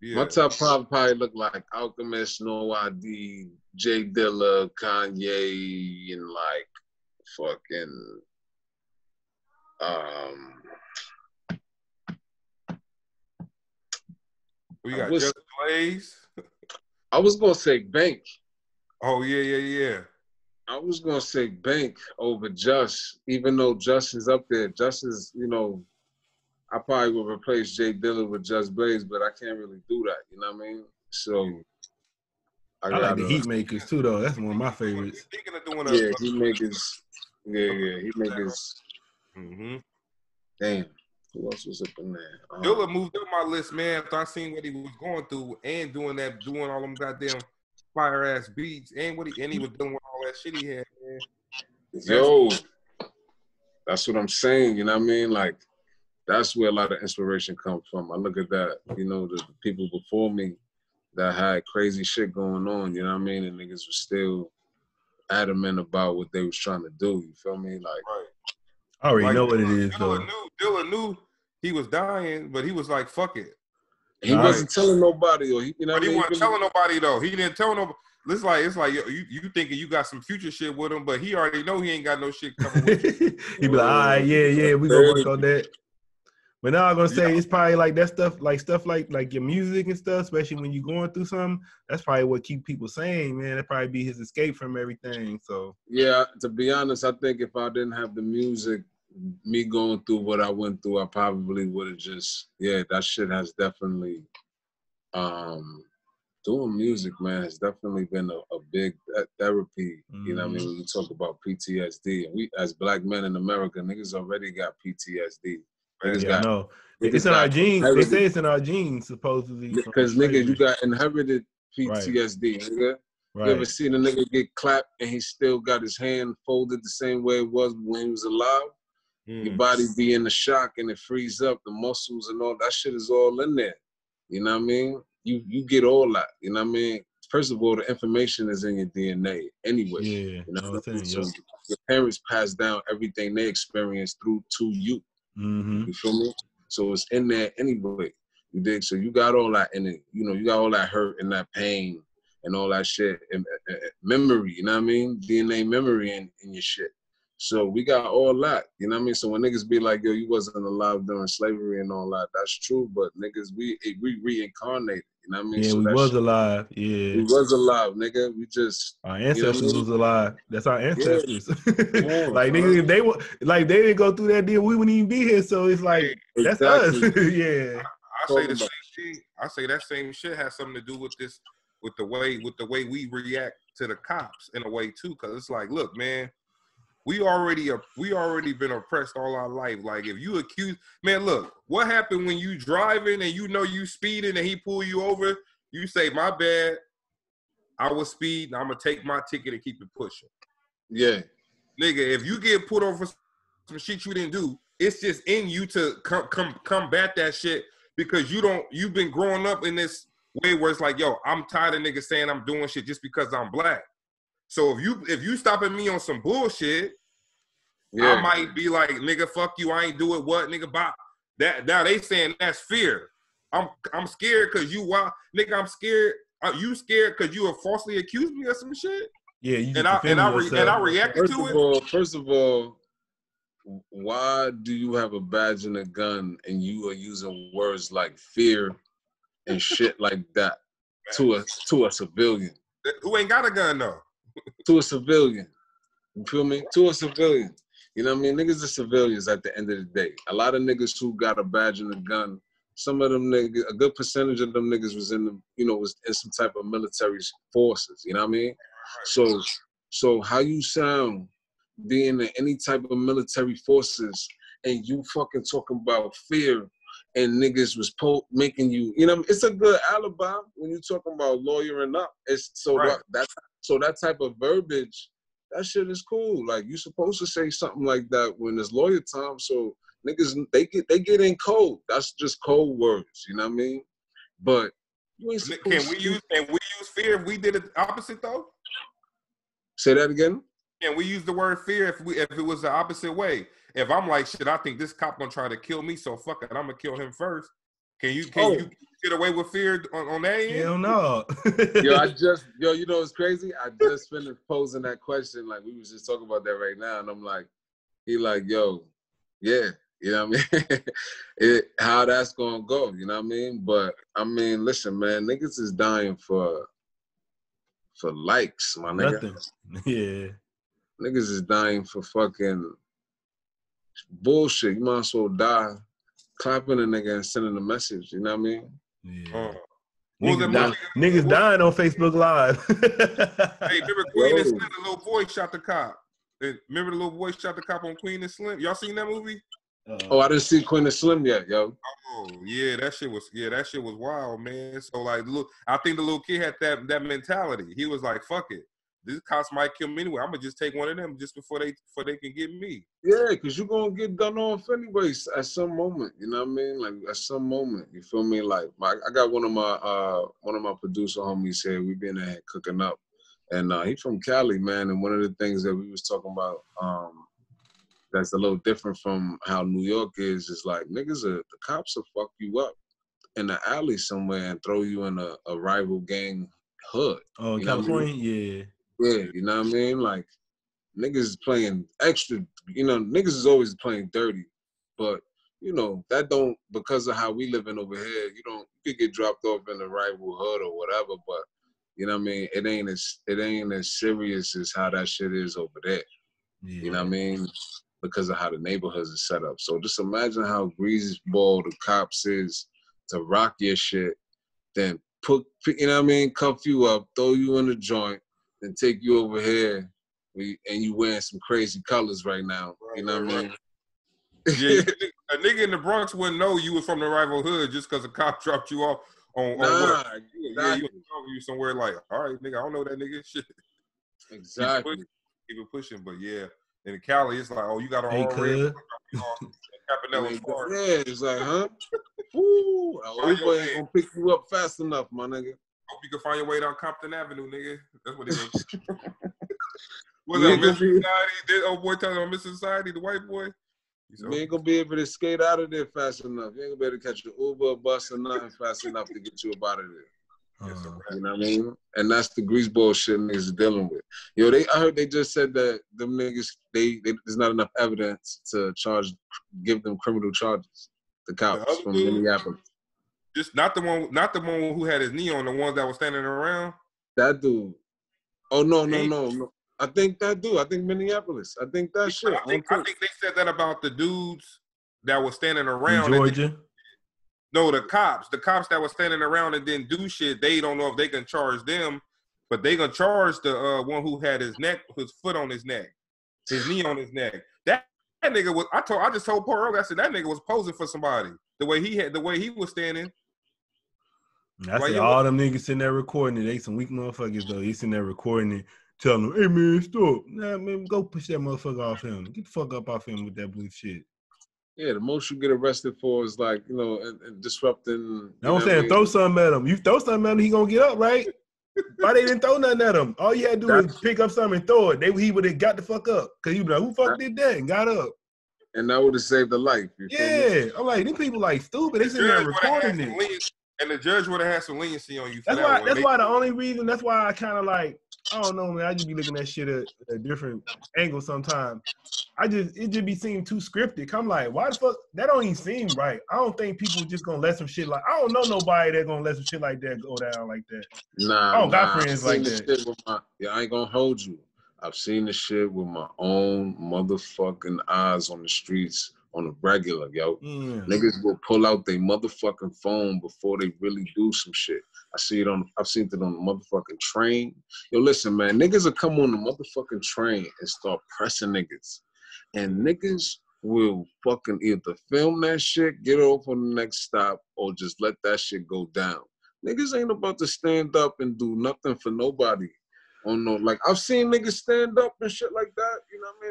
Yeah. My top five probably look like Alchemist, No ID, Jay Dilla, Kanye, and like fucking we got Just Blaze. I was gonna say Bank. Oh yeah. I was gonna say Bank over Just, even though Just is up there. Just is, you know. I probably would replace Jay Dilla with Just Blaze, but I can't really do that. You know what I mean? So I like the Heat Makers too, though. That's one of my favorites. Yeah, Heat Makers. Yeah, Heat Makers. Mhm. Damn. Who else was up in there? Dilla moved up my list, man. After I seen what he was going through and doing all them goddamn fire ass beats and he was doing with all that shit he had, man. Yo, that's what I'm saying. You know what I mean? Like. That's where a lot of inspiration comes from. I look at that, you know, the people before me that had crazy shit going on, you know what I mean? And niggas was still adamant about what they was trying to do, you feel me? Like, right. I already know what it is, though. Dilla knew he was dying, but he was like, fuck it. He wasn't telling nobody. Or you know what I mean? He wasn't telling nobody, though. He didn't tell nobody. It's like you thinking you got some future shit with him, but he already know he ain't got no shit coming with him. He be like, all right, yeah, we gonna work on that. But now I'm gonna say it's probably like that stuff like your music and stuff, especially when you're going through something. That's probably what keep people saying, man. That probably be his escape from everything. So yeah, to be honest, I think if I didn't have the music me going through what I went through, I probably would have just, yeah, that shit has definitely, doing music, man, has definitely been a big therapy. You know what I mean? When you talk about PTSD, and we, as black men in America, niggas already got PTSD. Niggas got, no. It's in our genes. Inherited. They say it's in our genes, supposedly. Because, nigga, you got inherited PTSD, right. Nigga. Right. You ever seen a nigga get clapped and he still got his hand folded the same way it was when he was alive? Your body be in the shock and it frees up, the muscles and all that shit is all in there. You know what I mean? You get all that. You know what I mean? First of all, the information is in your DNA anyway. Yeah, you know what I mean? So your parents pass down everything they experience through to you. You feel me? So it's in there anyway. You dig? So you got all that in it. You know, you got all that hurt and that pain and all that shit. And memory, you know what I mean? DNA memory in your shit. So we got all that, you know what I mean? So when niggas be like, yo, you wasn't alive during slavery and all that, that's true, but niggas, we reincarnated, you know what I mean? Yeah, so we was alive, yeah. We was alive, nigga, we just... Our ancestors was alive, that's our ancestors. Yeah. Yeah, like, nigga, if they were, like, they didn't go through that deal, we wouldn't even be here, so it's like, that's exactly. Us, yeah. I say the same shit, I say that same shit has something to do with this, with the way we react to the cops in a way too, because it's like, look, man, We already been oppressed all our life. Like, if you accuse, man, look, what happened when you driving and you know you speeding and he pull you over? You say, my bad, I was speeding, I'm gonna take my ticket and keep it pushing. Yeah. Nigga, if you get put over some shit you didn't do, it's just in you to combat that shit because you've been growing up in this way where it's like, yo, I'm tired of niggas saying I'm doing shit just because I'm black. So if you stopping me on some bullshit, yeah. I might be like, nigga, fuck you, I ain't do it, what, nigga, bop. That, now they saying that's fear. I'm scared because you wild. Nigga, I'm scared. Are you scared because you have falsely accused me of some shit? Yeah, you and I reacted to it? First of all, why do you have a badge and a gun and you are using words like fear and shit like that to a civilian? Who ain't got a gun, though? To a civilian. You feel me? To a civilian. You know what I mean? Niggas are civilians at the end of the day. A lot of niggas who got a badge and a gun, some of them niggas, a good percentage of them niggas was in the, you know, was in some type of military forces. You know what I mean? So how you sound being in any type of military forces and you fucking talking about fear and niggas was making you, you know, it's a good alibi when you talking about lawyering up. It's so right. So that type of verbiage, that shit is cool. Like, you supposed to say something like that when it's lawyer time. So niggas, they get in cold. That's just cold words, you know what I mean? But you ain't supposed to. Can we use fear if we did it opposite though? Say that again? Can we use the word fear if it was the opposite way? If I'm like, shit, I think this cop gonna try to kill me, so fuck it, I'm gonna kill him first. Can you get away with fear on that end? Hell no. Yo, you know what's crazy? I just finished posing that question. Like, we was just talking about that right now. And I'm like, he like, yo, yeah. You know what I mean? How that's going to go, you know what I mean? But, I mean, listen, man, niggas is dying for likes, my nigga. Nothing. Yeah. Niggas is dying for fucking bullshit. You might as well die clapping a nigga and sending a message, you know what I mean? Yeah. Niggas dying on Facebook Live. Hey, remember Queen and Slim, the little boy shot the cop. Remember the little boy shot the cop on Queen and Slim? Y'all seen that movie? Oh, I didn't see Queen and Slim yet, yo. Oh, yeah, that shit was wild, man. So, like, look, I think the little kid had that mentality. He was like, fuck it. These cops might kill me anyway. I'm going to just take one of them just before they can get me. Yeah, because you're going to get done off anyway at some moment. You know what I mean? Like, at some moment. You feel me? Like, I got one of my producer homies here. We been there cooking up. And he from Cali, man. And one of the things that we was talking about that's a little different from how New York is like, niggas, the cops will fuck you up in the alley somewhere and throw you in a rival gang hood. Oh, you California? I mean? Yeah. Yeah, you know what I mean? Like, niggas playing extra, you know, niggas is always playing dirty. But, you know, that don't, because of how we living over here, you could get dropped off in the rival hood or whatever, but, you know what I mean? It ain't as serious as how that shit is over there. Yeah. You know what I mean? because of how the neighborhoods are set up. So just imagine how greaseball the cops is to rock your shit, then put, you know what I mean, cuff you up, throw you in the joint, then take you over here, and you wearing some crazy colors right now. You know what I mean? Yeah, a nigga in the Bronx wouldn't know you was from the rival hood just because a cop dropped you off on whatever. Yeah, you over you somewhere like, all right, nigga, I don't know that nigga. Shit. Exactly. Keep it pushing, but yeah. In Cali, it's like, oh, you got an all red. Yeah, it's like, huh? Ooh, I hope I ain't gonna pick you up fast enough, my nigga. Hope you can find your way down Compton Avenue, nigga. That's what it is. What's up, Mr. Society? This old boy telling him, Mr. Society, the white boy. You ain't gonna be able to skate out of there fast enough. You ain't gonna be able to catch an Uber, bus, or nothing fast enough to get you up out of there. You know what I mean? And that's the greaseball shit niggas are dealing with. Yo, I heard they just said that them niggas, there's not enough evidence to give them criminal charges. The cops from Minneapolis. Just not the one who had his knee on, the ones that was standing around. That dude. Oh no. I think that dude. I think Minneapolis. I think that shit. I think they said that about the dudes that were standing around. In Georgia. No, the cops that were standing around and didn't do shit, they don't know if they can charge them, but they gonna charge the one who had his knee on his neck. That nigga was, I just told Paul earlier, I said that nigga was posing for somebody. The way he was standing. I said all them niggas sitting there recording it. They some weak motherfuckers though. He sitting there recording it, telling them, hey man, stop. Nah man, go push that motherfucker off him. Get the fuck up off him with that blue shit. Yeah, the most you get arrested for is like, you know, and disrupting. I'm saying throw something at him. You throw something at him, he gonna get up, right? Why they didn't throw nothing at him? All you had to do was pick up something and throw it. He would have got the fuck up. Cause you be like, who fuck did that and got up? And that would have saved the life. Yeah, I'm like, these people like stupid. They sitting there recording it. And the judge would have had some leniency on you. That's why I kind of like, I don't know, man. I just be looking at shit at a different angle sometimes. It just be seem too scripted. I'm like, why the fuck? That don't even seem right. I don't think people just gonna let some shit like, I don't know nobody that gonna let some shit like that go down like that. Nah, I don't got friends like that. I ain't gonna hold you. I've seen this shit with my own motherfucking eyes on the streets on a regular, yo. Niggas will pull out their motherfucking phone before they really do some shit. I've seen it on the motherfucking train. Yo, listen, man, niggas will come on the motherfucking train and start pressing niggas. And niggas will fucking either film that shit, get off on the next stop, or just let that shit go down. Niggas ain't about to stand up and do nothing for nobody. Like I've seen niggas stand up and shit like that, you know what I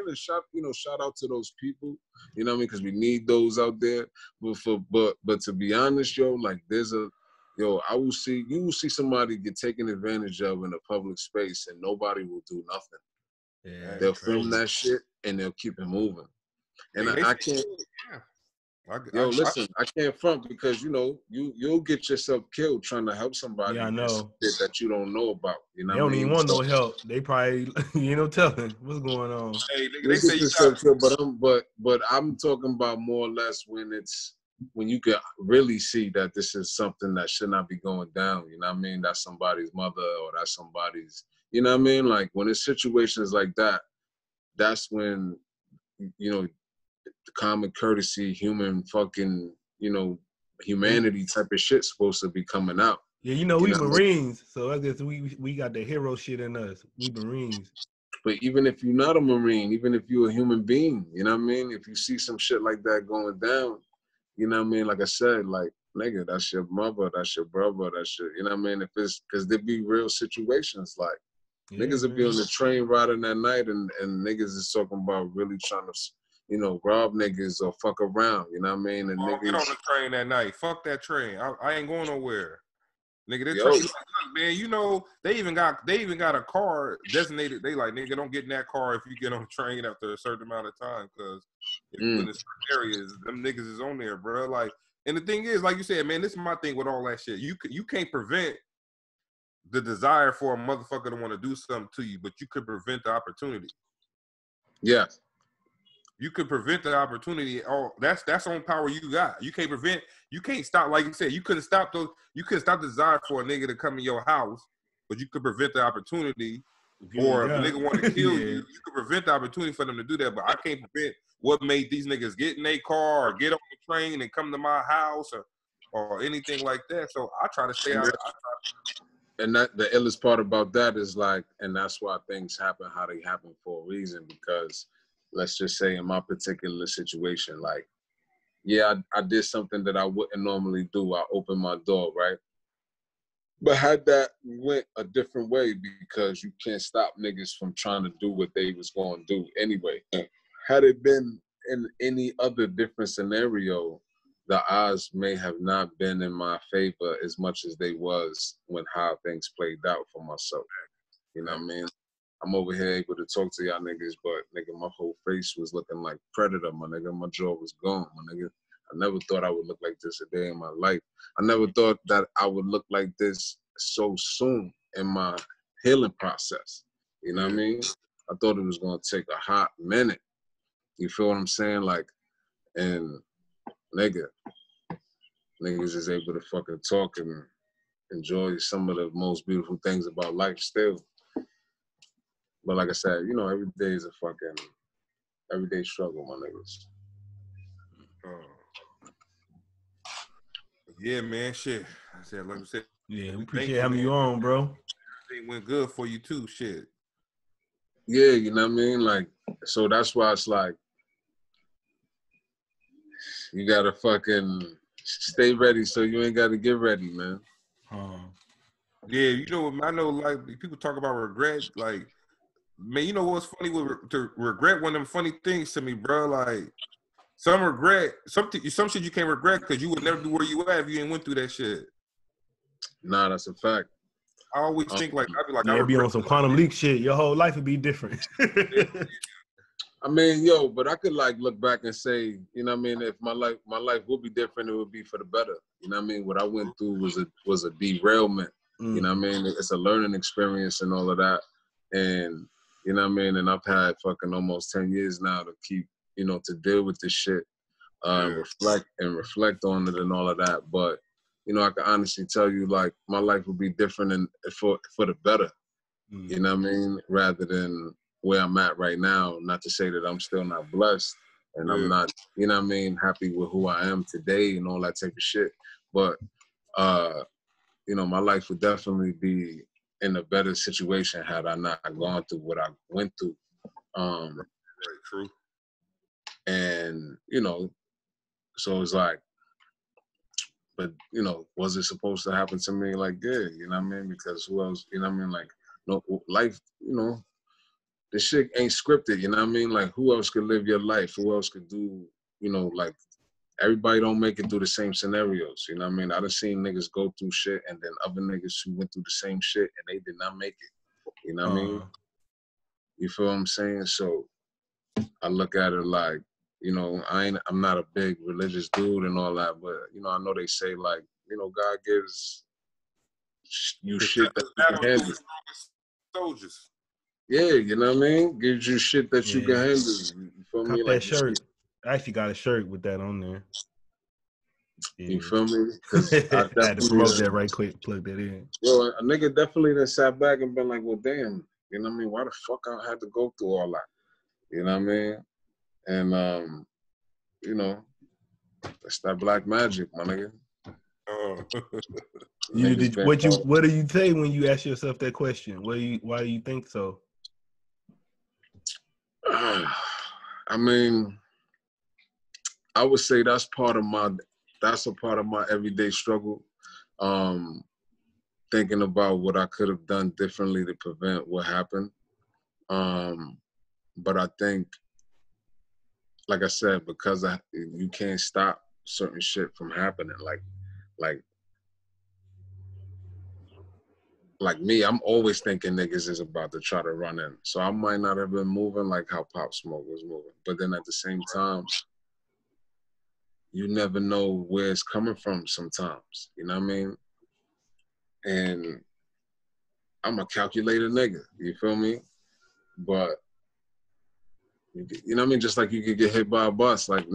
mean? And shout out to those people, you know what I mean? Because we need those out there. But to be honest, yo, like you will see somebody get taken advantage of in a public space and nobody will do nothing. Yeah, they'll film that shit and they'll keep it moving. And I can't. Yeah. I can't front because you know you'll get yourself killed trying to help somebody. Yeah, I know that you don't know about. You know, they don't even want no help. They probably you know telling what's going on. Hey, nigga, they say you got killed, but I'm talking about more or less when you can really see that this is something that should not be going down. You know what I mean? That's somebody's mother or that's somebody's. You know what I mean? Like when it's situations like that, that's when, you know, the common courtesy, human fucking, you know, humanity type of shit's supposed to be coming out. Yeah, you know, we Marines, so I guess we got the hero shit in us. We Marines. But even if you're not a Marine, even if you're a human being, you know what I mean? If you see some shit like that going down, you know what I mean? Like I said, like, nigga, that's your mother, that's your brother, that's your, you know what I mean? If it's, because there be real situations like, yeah, niggas will be on the train riding that night and niggas is talking about really trying to, you know, rob niggas or fuck around, you know what I mean? And niggas get on the train that night. Fuck that train. I ain't going nowhere. Nigga, that train, man, you know, they even got a car designated. They like, nigga, don't get in that car if you get on the train after a certain amount of time because in the areas, them niggas is on there, bro. Like, and the thing is, like you said, man, this is my thing with all that shit. You can't prevent the desire for a motherfucker to want to do something to you, but you could prevent the opportunity. Yeah. You could prevent the opportunity. Oh, that's the only power you got. You can't prevent, you can't stop, like you said, you couldn't stop the desire for a nigga to come in your house, but you could prevent the opportunity. Or if a nigga want to kill you, you could prevent the opportunity for them to do that, but I can't prevent what made these niggas get in their car or get on the train and come to my house or anything like that. So I try to stay out of it. And that, the illest part about that is like, and that's why things happen how they happen for a reason, because let's just say in my particular situation, like, yeah, I did something that I wouldn't normally do. I opened my door, right? But had that went a different way, because you can't stop niggas from trying to do what they was going to do anyway. Had it been in any other different scenario, the odds may have not been in my favor as much as they was when how things played out for myself. You know what I mean? I'm over here able to talk to y'all niggas, but nigga, my whole face was looking like Predator, my nigga. My jaw was gone, my nigga. I never thought I would look like this a day in my life. I never thought that I would look like this so soon in my healing process. You know what I mean? I thought it was gonna take a hot minute. You feel what I'm saying? Like, and nigga, niggas is able to fucking talk and enjoy some of the most beautiful things about life still. But like I said, you know, every day is a fucking everyday struggle, my niggas. Yeah, man, shit. I said, like I said, yeah, we appreciate having you on, bro. It went good for you too, shit. Yeah, you know what I mean? Like, so that's why it's like, you gotta fucking stay ready so you ain't gotta get ready, man. Yeah, you know, I know, like, people talk about regret. Like, man, you know what's funny? To regret one of them funny things to me, bro. Like, some regret, some shit you can't regret because you would never be where you at if you ain't went through that shit. Nah, that's a fact. I always think, like, I'd be like, I'd be on some quantum leak shit. Your whole life would be different. I mean, yo, but I could like look back and say, you know what I mean, if my life would be different, it would be for the better. You know what I mean? What I went through was a derailment. Mm. You know what I mean? It's a learning experience and all of that. And you know what I mean? And I've had fucking almost 10 years now to keep, you know, to deal with this shit, reflect on it and all of that. But, you know, I can honestly tell you, like, my life would be different and for the better. Mm. You know what I mean? Rather than where I'm at right now, not to say that I'm still not blessed and I'm not, you know what I mean, happy with who I am today and all that type of shit. But, you know, my life would definitely be in a better situation had I not gone through what I went through. Very true. And, you know, so it's like, but, you know, was it supposed to happen to me? Like, yeah, you know what I mean? Because who else, you know what I mean? Like, no, life, you know, this shit ain't scripted, you know what I mean? Like, who else could live your life? Who else could do, you know, like, everybody don't make it through the same scenarios, you know what I mean? I done seen niggas go through shit and then other niggas who went through the same shit and they did not make it, you know what I mean? You feel what I'm saying? So I look at it like, you know, I'm not a big religious dude and all that, but, you know, I know they say, like, you know, God gives you shit that you can handle. Soldiers. Yeah, you know what I mean? Gives you shit that you can handle. You feel me? Like that shirt. I actually got a shirt with that on there. Yeah. You feel me? I had to smoke that right quick, plug that in. Well, a nigga definitely done sat back and been like, well, damn, you know what I mean? Why the fuck I had to go through all that? You know what I mean? And, you know, that's that black magic, my nigga. What do you say when you ask yourself that question? Why do you think so? I mean, I would say that's a part of my everyday struggle. Thinking about what I could have done differently to prevent what happened. But I think, like I said, because you can't stop certain shit from happening. Like me, I'm always thinking niggas is about to try to run in. So I might not have been moving like how Pop Smoke was moving. But then at the same time, you never know where it's coming from sometimes. You know what I mean? And I'm a calculated nigga. You feel me? But, you know what I mean? Just like you could get hit by a bus. Like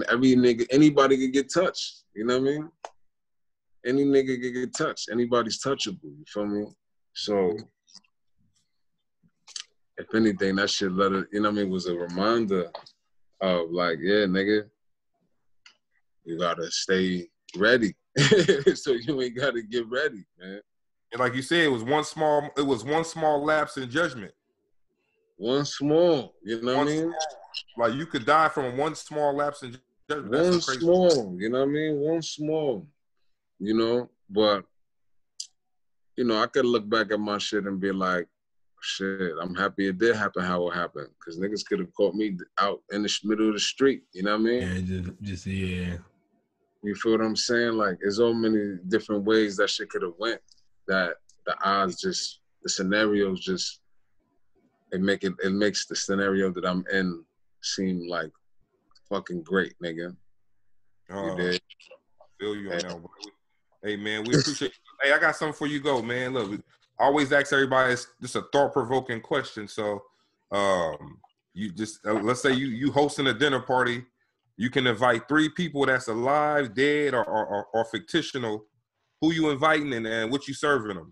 anybody could get touched. You know what I mean? Any nigga could get touched. Anybody's touchable. You feel me? So, if anything, that shit was a reminder of like, yeah, nigga, you gotta stay ready. So you ain't gotta get ready, man. And like you said, it was one small lapse in judgment. One small, you know what I mean? Like you could die from one small lapse in judgment. One small, you know what I mean? One small, you know, but you know, I could look back at my shit and be like, shit, I'm happy it did happen how it happened. Because niggas could have caught me out in the middle of the street. You know what I mean? Yeah, just yeah. You feel what I'm saying? Like, there's so many different ways that shit could have went that the odds just, the scenarios just, it makes the scenario that I'm in seem like fucking great, nigga. You did. I feel you on that one. Hey, man, we appreciate Hey, I got something for you go, man. Look, I always ask everybody, it's just a thought-provoking question. So you just, let's say you hosting a dinner party. You can invite three people that's alive, dead, or fictional. Who you inviting and what you serving them?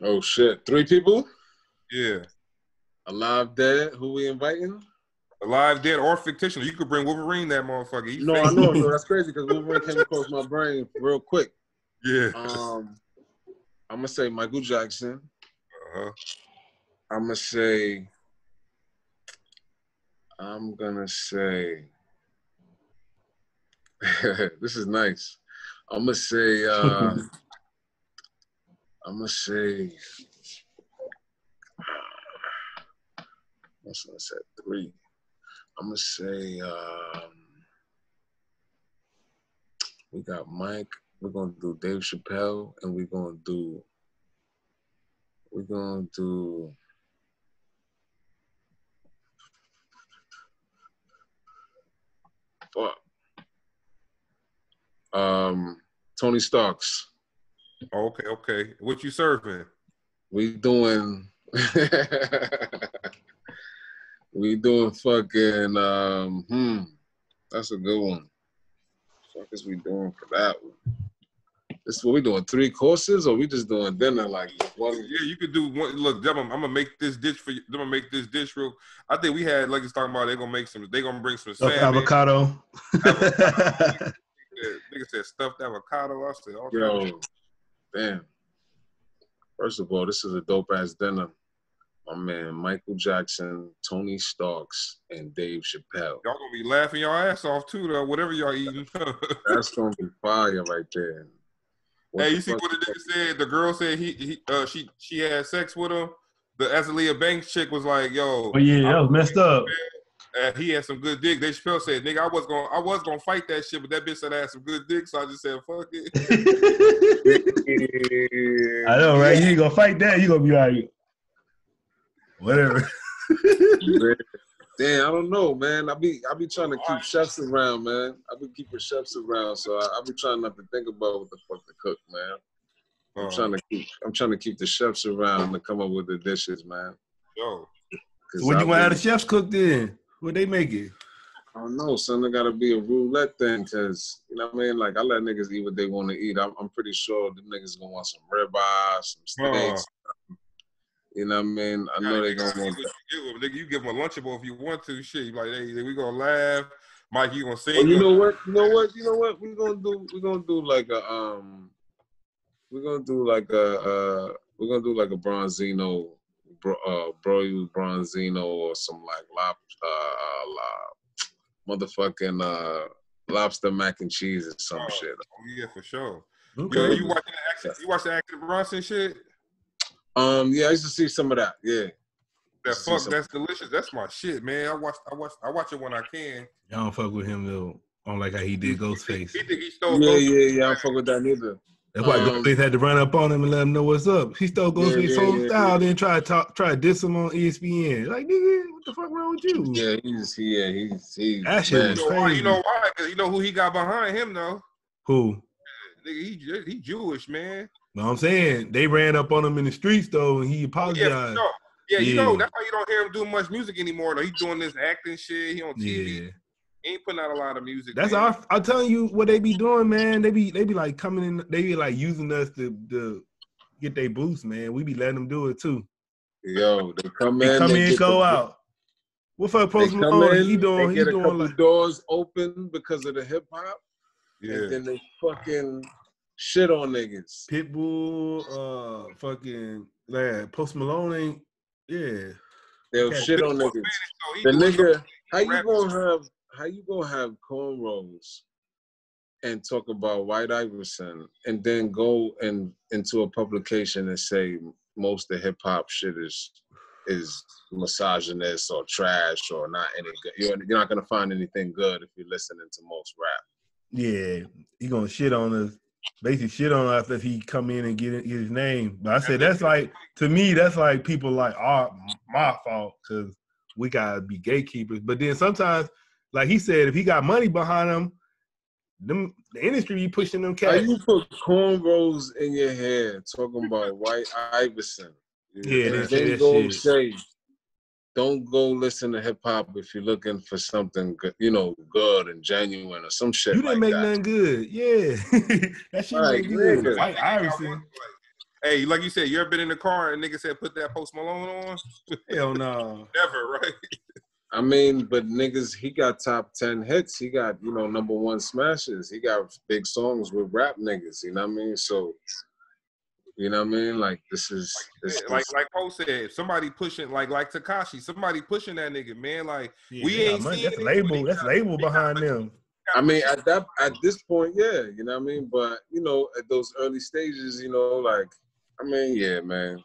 Oh, shit. Three people? Yeah. Alive, dead. Who we inviting? Alive, dead, or fictional. You could bring Wolverine, that motherfucker. I know. No, that's crazy because Wolverine came across my brain real quick. Yeah. I'm gonna say Michael Jackson. Uh-huh. I'm gonna say this is nice. I'm gonna say three. I'm gonna say we got Mike. We're gonna do Dave Chappelle, and we're gonna do. Fuck. Tony Starks. Okay. What you serving? We doing fucking. That's a good one. What is we doing for that one? This is what we doing, 3 courses, or we just doing dinner like one? Yeah, you could do one. Look, I'm gonna make this dish for you. I'm gonna make this dish real. I think we had like it's talking about they gonna bring some stuffed avocado. Nigga said stuffed avocado. I said, okay. Yo, damn. First of all, this is a dope ass dinner. My man Michael Jackson, Tony Starks, and Dave Chappelle. Y'all gonna be laughing your ass off too, though. Whatever y'all eating. That's gonna be fire right there. Hey, you see what the nigga said? The girl said she had sex with him. The Azalea Banks chick was like, "Yo, oh yeah, that was messed up." And he had some good dick. Dave Chappelle said, "Nigga, I was gonna fight that shit, but that bitch said I had some good dick, so I just said, fuck it." I know, right? You ain't gonna fight that. You gonna be like, whatever. Damn, I don't know, man. I be trying to keep chefs around, man. I be keeping chefs around, so I be trying not to think about what the fuck to cook, man. I'm trying to keep the chefs around to come up with the dishes, man. Yo. So what do you want out of chefs cook then? What they make it? I don't know, son. There gotta be a roulette thing, cause you know what I mean. Like I let niggas eat what they want to eat. I'm pretty sure them niggas gonna want some ribeyes, some steaks. You know what I mean? I know they gonna want that. You give them a Lunchable if you want to. Shit, like, hey, we gonna laugh. Mike, you gonna sing? Well, you know what? We're gonna do like a Bronzino, broiled Bronzino, or some like lobster mac and cheese or some shit. Oh yeah, for sure. Okay. Yo, you watching the Action? You watch the Action Bronson shit? Yeah, I used to see some of that. Yeah. That fuck, that's delicious. That's my shit, man. I watch it when I can. I don't fuck with him though. I don't like how he did Ghostface. He stole Ghostface. Yeah. I don't fuck with that neither. That's why Ghostface had to run up on him and let him know what's up. He stole Ghostface's whole style, then try to diss him on ESPN. Like, nigga, what the fuck wrong with you? Yeah, he's that shit is crazy. You know why? Because you know who he got behind him though. Who? Nigga, he Jewish, man. No, I'm saying they ran up on him in the streets though, and he apologized. Yeah, for sure. You know that's why you don't hear him do much music anymore. Though he's doing this acting shit. He on TV. Yeah. He ain't putting out a lot of music. That's all. I'm telling you what they be doing, man. They be like coming in. They be like using us to get their boost, man. We be letting them do it too. Yo, they come in, go out. What up, Post Malone? He doing like doors open because of the hip hop. Yeah. And then they fucking shit on niggas. Pitbull, fucking lad. Post Malone ain't. Yeah. They'll shit on niggas. The nigga, how you gonna have cornrows and talk about White Iverson and then go and into a publication and say most of hip hop shit is misogynist or trash or not any good. You're not gonna find anything good if you're listening to most rap. Yeah, he gonna shit on us. Basically, shit on us if he come in and get his name. But I said that's like, to me, that's like people like, oh, my fault because we gotta be gatekeepers. But then sometimes, like he said, if he got money behind him, the industry be pushing them cats. You put cornrows in your hair talking about White Iverson. Yeah, they go say, don't go listen to hip hop if you're looking for something good, good and genuine or some shit. You didn't like make nothing good. Yeah. That shit like, good. Yeah. White Iverson. Hey, like you said, you ever been in the car and a nigga said put that Post Malone on? Hell no. Never, right? I mean, but niggas, he got top 10 hits. He got, number one smashes. He got big songs with rap niggas, you know what I mean? So, you know what I mean? Like, this is... Like Cole said, somebody pushing, like Tekashi, somebody pushing that nigga, man. Like, yeah, we ain't seen... That's label behind them. I mean, at this point, yeah, you know what I mean? But, at those early stages, yeah, man.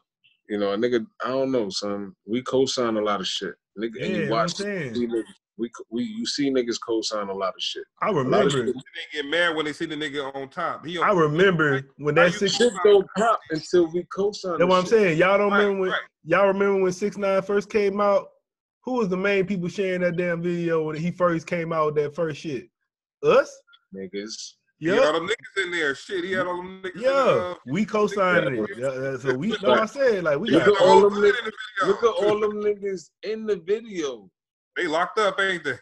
A nigga, I don't know, son. We co-sign a lot of shit. Nigga, yeah, and you watch niggas, you see niggas co-sign a lot of shit. I remember they get mad when they see the nigga on top. I remember when that 6ix9ine don't pop until we co-sign. That's what I'm saying. Y'all don't remember when y'all remember when 6ix9ine first came out. Who was the main people sharing that damn video when he first came out with that first shit? Us niggas. Yeah, all them niggas in there. Shit, he had all them niggas. Yeah, we co-signed it. Yeah, so we, I said, like, we got all them niggas. Look at all them niggas in the video. They locked up, ain't they?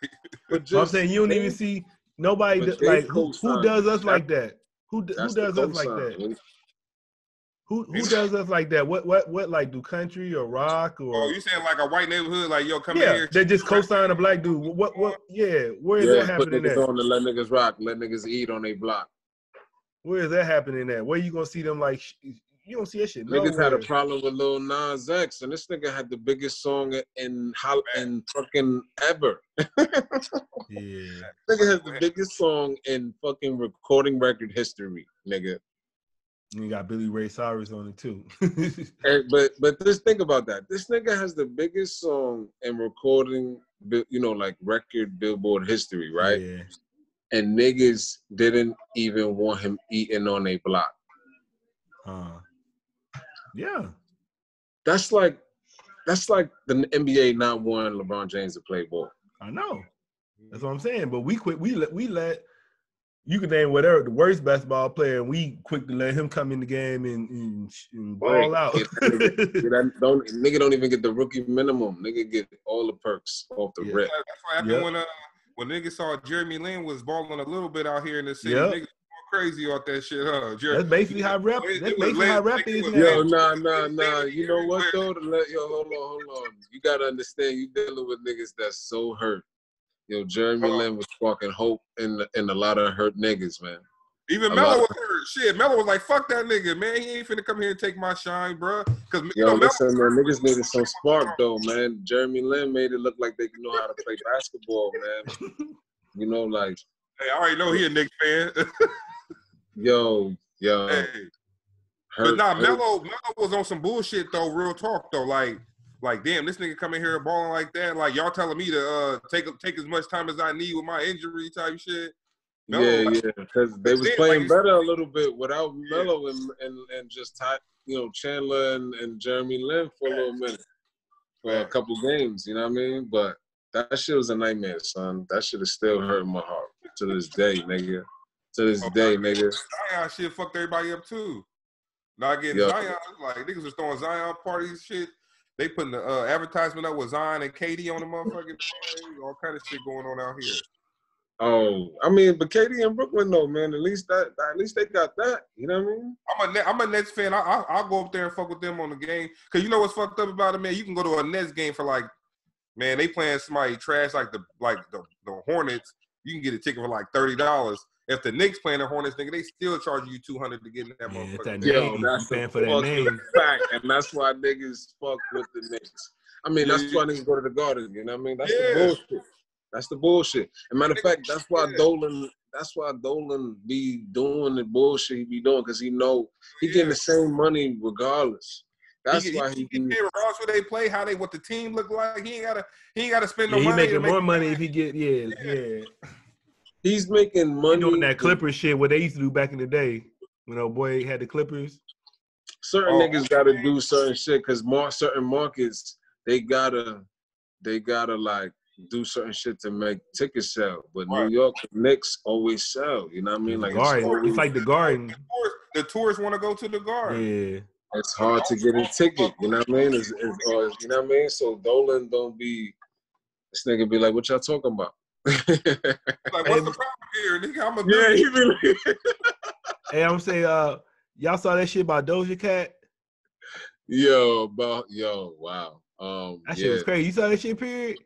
But just, I'm saying you don't even see nobody like who does us like that. Who does us like that? Who does us like that? What like do country or rock or? Oh, you saying like a white neighborhood? Like yo, come here. They just co-sign a black dude. What? Yeah, where is that happening? Put niggas on to let niggas rock, let niggas eat on their block. Where is that happening at? Where you gonna see them like? You don't see that shit. Niggas had a problem with Lil Nas X, and this nigga had the biggest song in fucking ever. Yeah, nigga has the biggest song in fucking recording record history, nigga. And you got Billy Ray Cyrus on it too. but just think about that. This nigga has the biggest song in recording, like record Billboard history, right? Yeah. And niggas didn't even want him eating on a block. Yeah. That's like the NBA not wanting LeBron James to play ball. I know. That's what I'm saying. But we quit. We let. You can name whatever the worst basketball player, and we quick to let him come in the game and ball out. Nigga don't even get the rookie minimum. Nigga get all the perks off the rip. That's what happened when niggas saw Jeremy Lin was balling a little bit out here in the city. Yep. Niggas crazy off that shit, huh? Jeremy. That's basically how rap. That's basically how rap is now. Yo, nah. You know what though? Hold on. You gotta understand. You dealing with niggas that's so hurt. Yo, Jeremy Lin was fucking hope in a lot of hurt niggas, man. Even Melo was hurt. Shit, Melo was like, fuck that nigga, man. He ain't finna come here and take my shine, bro. Because listen, man, niggas needed some spark, though, man. Jeremy Lin made it look like they know how to play basketball, man. Hey, I already know he a Knicks fan. Yo. Hey. But nah, Melo was on some bullshit, though, real talk, though, Like, damn, this nigga coming here balling like that. Like, y'all telling me to take as much time as I need with my injury type shit. Melo, because they was playing better a little bit without Melo and just Chandler and Jeremy Lin for a little minute, for a couple games. You know what I mean? But that shit was a nightmare, son. That shit is still hurting my heart to this day, nigga. Zion shit fucked everybody up too. Not getting Zion, like niggas was throwing Zion parties, shit. They putting the advertisement up with Zion and KD on the motherfucking thing. All kind of shit going on out here. Oh, I mean, but KD in Brooklyn though, man. At least they got that. You know what I mean? I'm a Nets fan. I'll go up there and fuck with them on the game. Cause you know what's fucked up about it, man? You can go to a Nets game for like man, they playing somebody trash like the Hornets. You can get a ticket for like $30. If the Knicks playing the Hornets, nigga, they still charge you $200 to get in that motherfucker. That yo, that's the for that name. Fact, and that's why niggas fuck with the Knicks. I mean, that's why niggas go to the Garden. You know what I mean? That's the bullshit. That's the bullshit. And matter of fact, that's why Dolan. That's why Dolan be doing the bullshit he be doing, because he know he getting the same money regardless. That's why he can get Ross who they play, how they what the team look like. He ain't gotta spend no money. He making more money if he get He's making money. He doing that Clippers shit, what they used to do back in the day when old boy had the Clippers. Certain niggas gotta do certain shit because certain markets they gotta like do certain shit to make tickets sell. But New York, the Knicks always sell. You know what I mean? Like it's like the Garden. The tourists want to go to the Garden. Yeah. It's hard to get a ticket, you know what I mean? You know what I mean? So Dolan don't be, this nigga be like, what y'all talking about? Like, what's the problem here, nigga? I'm a dude. He be like, hey, I'm saying, y'all saw that shit about Doja Cat? Wow. That shit was crazy. You saw that shit, period?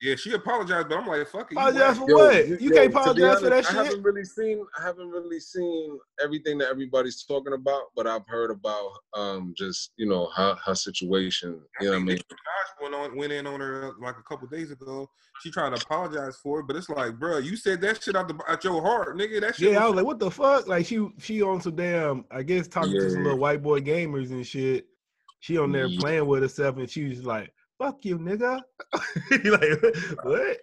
Yeah, she apologized, but I'm like, fuck it. Apologize for what? You can't apologize for that shit? I haven't really seen everything that everybody's talking about, but I've heard about just, you know, her situation. You know what I mean? Went in on her like a couple days ago. She trying to apologize for it, but it's like, bro, you said that shit out your heart, nigga. That shit. Yeah, I was like, what the fuck? Like, she on some damn, I guess, talking to some little white boy gamers and shit. She on there playing with herself, and she was like, fuck you, nigga. Like, what?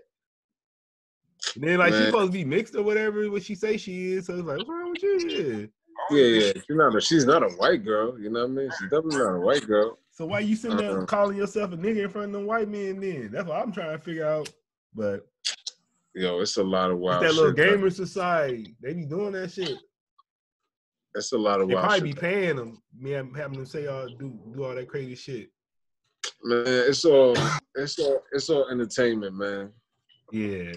And then, like, she's supposed to be mixed or whatever, what she say she is. So it's like, what's wrong with you? Yeah, she's not a white girl. You know what I mean? She's definitely not a white girl. So why you sitting there calling yourself a nigga in front of them white men then? That's what I'm trying to figure out. But yo, it's a lot of wild shit. That little gamer society, they be doing that shit. That's a lot of wild shit. They probably be paying them, having them say do all that crazy shit. Man, it's all entertainment, man. Yeah.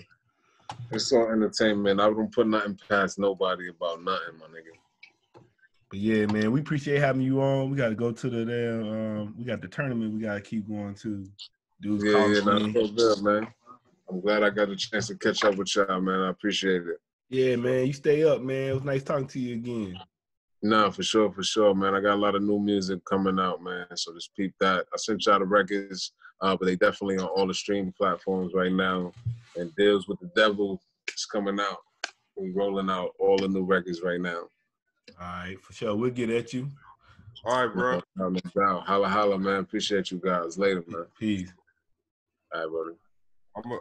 It's all entertainment. I don't put nothing past nobody about nothing, my nigga. But yeah, man, we appreciate having you on. We gotta go to the damn we got the tournament we gotta keep going to. Dude's calling me. So good, man. I'm glad I got a chance to catch up with y'all, man. I appreciate it. Yeah, man, you stay up, man. It was nice talking to you again. No, for sure, man. I got a lot of new music coming out, man. So just peep that. I sent y'all the records, but they definitely on all the streaming platforms right now. And Deals With The Devil is coming out. We're rolling out all the new records right now. All right, for sure. We'll get at you. All right, bro. Holla, man. Appreciate you guys. Later, man. Peace. All right, brother.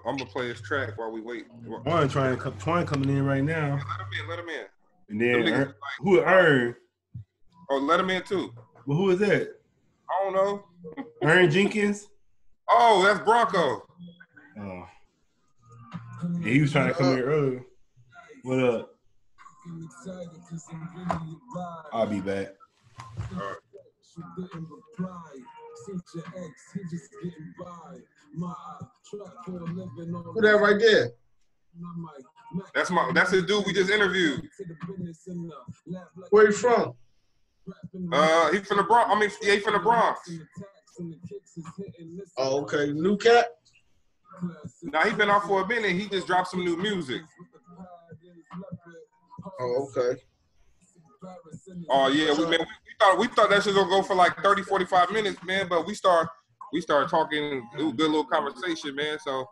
I'm gonna play this track while we wait. Twan coming in right now. Let him in. And then who Earn? Oh, let him in too. Well, who is that? I don't know. Earn Jenkins. Oh, that's Bronco. Oh, yeah, he was trying to come here earlier. What up? I'll be back. All right. Who that right there? That's the dude we just interviewed. Where you from? He from the Bronx. I mean, yeah, he from the Bronx. Oh, okay. New cat? Nah, he been out for a minute. He just dropped some new music. Oh, okay. Oh yeah, we thought that shit was gonna go for like 30, 45 minutes, man. But we started talking. It was a good little conversation, man. So.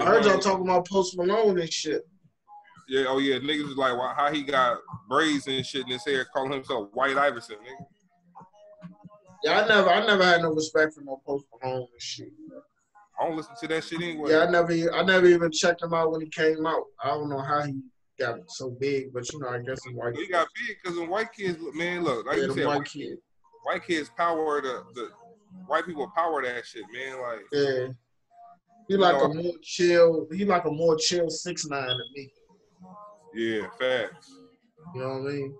I heard y'all talking about Post Malone and shit. Yeah, oh yeah, niggas was like, well, how he got braids and shit in his hair, calling himself White Iverson, nigga. Yeah, I never had no respect for no Post Malone and shit. Man. I don't listen to that shit anyway. Yeah, I never even checked him out when he came out. I don't know how he got so big, but you know, I guess he got big because the white kids, man. Look, like you said, white kids power the white people power that shit, man. Like yeah. He like a more chill 6'9" than me. Yeah, facts. You know what I mean?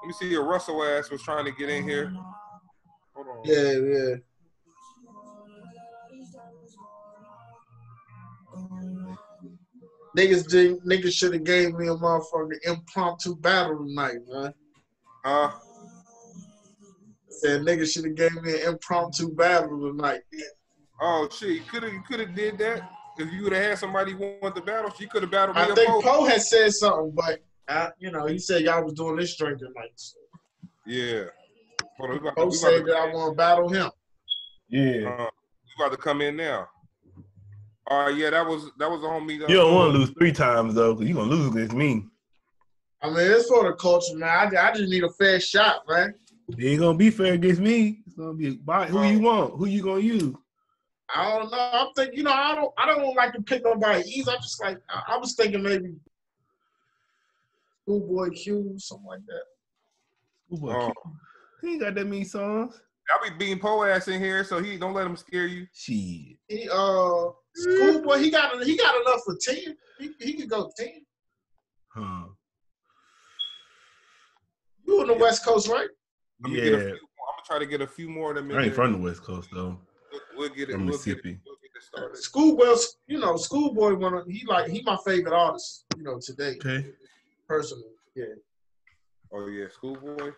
Let me see your Russell ass was trying to get in here. Hold on. Yeah. Niggas should have gave me a motherfucking impromptu battle tonight, man. Huh? Said niggas should have gave me an impromptu battle tonight. Oh shit, you could have did that if you would have had somebody who wanted to battle. She could have battled. I think Poe had said something, but you know, he said y'all was doing this drinking nights. Yeah. Poe said that I want to battle him. Yeah. You about to come in now. All right, yeah, that was a homie. You don't want to lose three times though, because you gonna lose against me. I mean, it's for the culture, man. I just need a fair shot, man. It ain't gonna be fair against me. It's gonna be who you want, who you gonna use. I don't know. I'm thinking, you know, I don't like to pick nobody easy. I'm just like, I was thinking maybe Schoolboy Q, something like that. Schoolboy Q. He ain't got that many songs. I be beating Poe ass in here, so he don't let him scare you. Shit. He Schoolboy, he got enough for 10. He could go 10. Huh. You on the West Coast, right? Yeah. I'm gonna try to get a few more of them. I ain't from the West Coast though. We'll get it. From Mississippi. We'll get it started. Schoolboy, you know, Schoolboy. He my favorite artist. You know, today. Okay. Personally, yeah. Oh yeah, Schoolboy.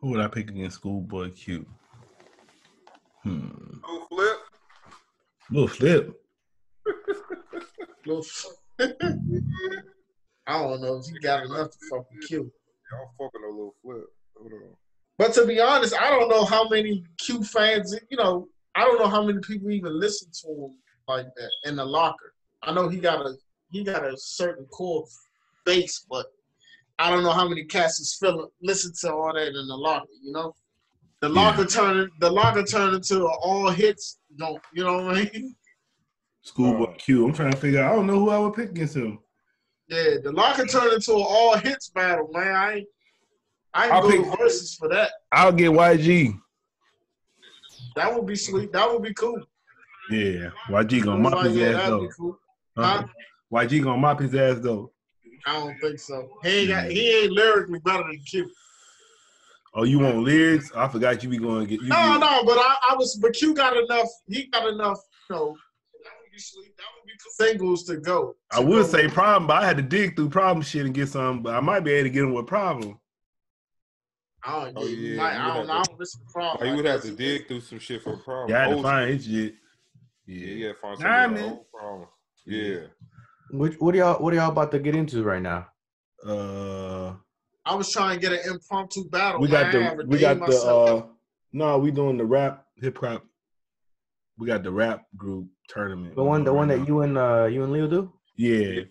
Who would I pick against Schoolboy Q? Lil Flip. Lil Flip. I don't know if he got enough to fucking Q. I don't fucking know Lil Flip. Hold on. But to be honest, I don't know how many Q fans, you know, I don't know how many people even listen to him like that in the locker. I know he got a certain core base, but I don't know how many cats is listen to all that in the locker, you know? The locker turned into all hits, don't you know what I mean? Schoolboy Q. I'm trying to figure out, I don't know who I would pick against him. Yeah, the locker turned into an all hits battle, man. I can go to verses for that. I'll get YG. That would be sweet. That would be cool. Yeah, YG gonna mop his ass though. Cool. YG gonna mop his ass though. I don't think so. He ain't lyrically better than Q. Oh, you want lyrics? I forgot you be going to get. But Q got enough. He got enough. You know, that would be singles to go. I would say Problem, but I had to dig through Problem shit and get some. But I might be able to get him with Problem. I don't listen to Problem. You would have to dig through some shit for Problem. Yeah, I had to find his shit. Yeah, find some old Problem. Yeah. What are y'all about to get into right now? I was trying to get an impromptu battle. We doing the rap hip hop. We got the rap group tournament. The one that you and Leo do? Yeah.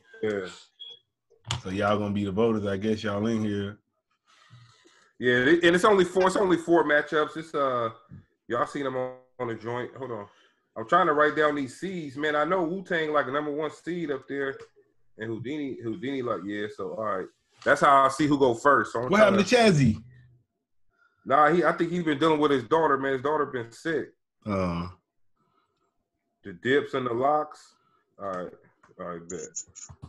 So y'all gonna be the voters, I guess. Y'all in here. Yeah, and it's only four. It's only four matchups. It's y'all seen them on the joint. Hold on, I'm trying to write down these seeds, man. I know Wu-Tang like a #1 seed up there, and Houdini like So all right, that's how I see who go first. So what happened to Chazzy? Nah, I think he's been dealing with his daughter, man. His daughter been sick. The dips and the locks. All right, bet.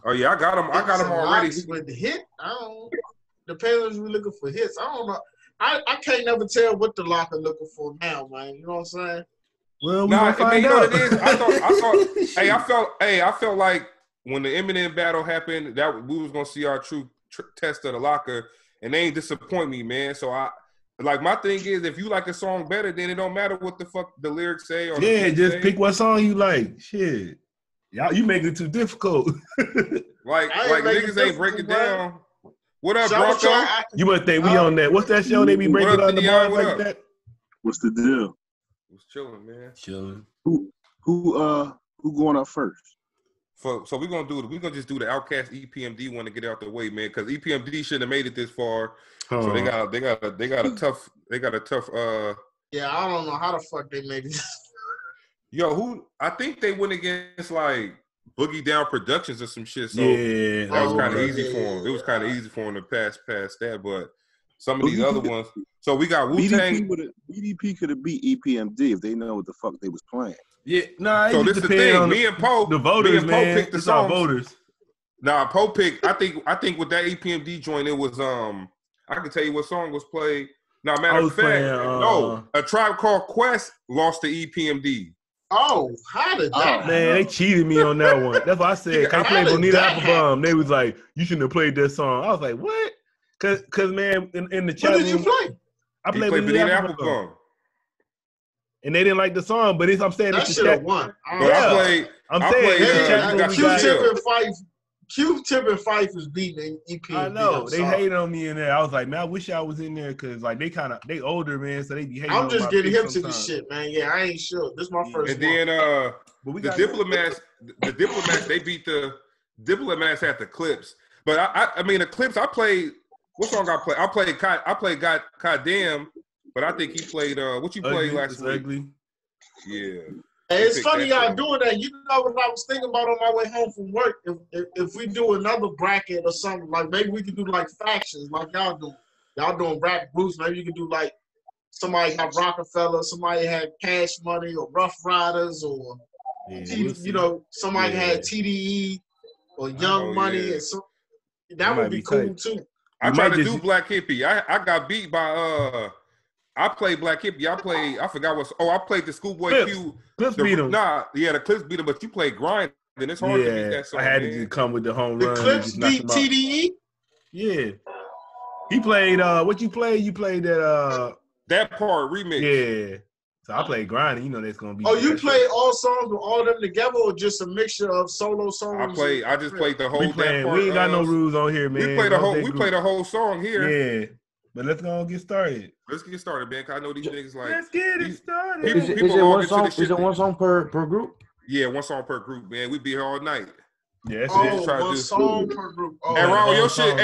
Oh yeah, I got him already. With the hit, the parents were looking for hits. I don't know. I can't never tell what the locker looking for now, man. You know what I'm saying? Well, we gonna find out. You know what it is? I thought I felt like when the Eminem battle happened, that we was gonna see our true test of the locker, and they ain't disappoint me, man. So my thing is, if you like a song better, then it don't matter what the fuck the lyrics say. Or pick what song you like. Shit, y'all, you making it too difficult. like niggas ain't breaking down. What up, Bronco? You must think we on that. What's that show they be breaking down the bars like that? What's the deal? It's chilling, man. Chilling. Who going up first? So we're gonna just do the Outkast EPMD one to get out the way, man. Because EPMD shouldn't have made it this far. Huh. So they got a tough. Yeah, I don't know how the fuck they made it. Yo, I think they went against like Boogie Down Productions or some shit. So yeah, that was kind of easy for him. It was kind of easy for him to pass past that, but some of these other ones. So we got Wu-Tang. BDP could have beat EPMD if they know what the fuck they was playing. Yeah, nah. So this is the thing. Me and Poe, the voters, man. Picked the songs. Voters. Nah, Poe picked. I think with that EPMD joint, it was I can tell you what song was played. Now, matter of fact, A Tribe Called Quest lost to EPMD. Oh, how did that? Man, they cheated me on that one. That's why I said I played Bonita Applebum. They was like, you shouldn't have played that song. I was like, what? Cause man, in the chat. What did you play? I played Bonita Applebum. and they didn't like the song, but it's, I'm saying that should have won. Q-Tip and Fife is beating EPMD. I know they hated on me in there. I was like, man, I wish I was in there because like they older, man, so they be hating. I'm just getting hip to this shit, man. Yeah, I ain't sure. This is my first. And then but we got Diplomats. The Diplomats they beat the Diplomats at the Clips, but I mean the Clips. I played what song I played? I played God Damn, but I think he played what you played last week. Ugly. Yeah. Hey, it's funny y'all doing that. You know what I was thinking about on my way home from work? If we do another bracket or something, like maybe we could do like factions, like y'all do. Y'all doing rap groups. Maybe you could do like somebody had Rockefeller, somebody had Cash Money or Rough Riders, or you know somebody had TDE or Young Money, and so that would be cool too. I tried to do Black Hippie. I got beat by I played Black Hippie. I played the Schoolboy Q. Clips beat him. Nah, yeah, the Clips beat him, but you played Grind, and it's hard to beat that song. I had to come with the home run. The Clips beat TDE? Yeah. He played, what you played? You played that. That part, remix. Yeah. So I played Grind, and you know that's going to be. Oh, you played all songs with all of them together, or just a mixture of solo songs? I just played the whole thing. We ain't got no rules on here, man. We played the whole song here. Yeah. But let's go and get started. Let's get started, man. I know these niggas like. Let's get it started. Is it one song per group? Yeah, one song per group, man. We be here all night. Yeah, one song per group. Oh, hey,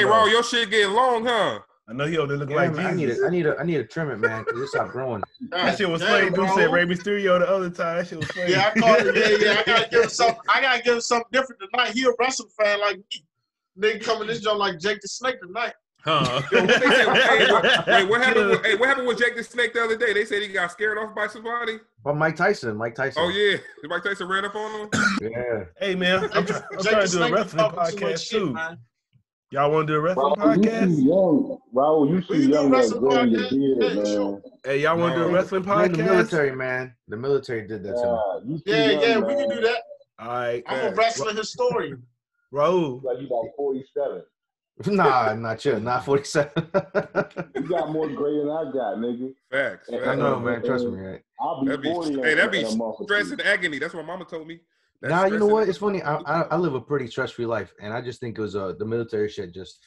Raul, your shit getting long, huh? I know he don't look like Jesus. I need to trim it, man, because it's not growing. That shit was playing Duce at Ray Mysterio the other time. That shit was playing. Yeah, I called it. Yeah, yeah. I gotta give him something different tonight. He a wrestling fan like me. Nigga coming this joint like Jake the Snake tonight. Huh? Yo, what happened with Jake the Snake the other day? They said he got scared off by somebody. By Mike Tyson. Oh yeah, Mike Tyson ran up on him. Yeah. Hey man, I'm trying to do a wrestling podcast too. Y'all want to do a wrestling podcast? Raul, you see young guys growing your beard, man. Hey, y'all want to do a wrestling podcast? The military, man. The military did that to me. Yeah, we can do that. All right. I'm a wrestling historian. Raul, like you about 47. Nah, not you. Not 47. You got more gray than I got, nigga. Facts. I know, man. Trust me, right? I'll be 40. Hey, that'd be stress and agony. That's what Mama told me. Nah, you know what? It's funny. I live a pretty stress-free life, and I just think it was the military shit just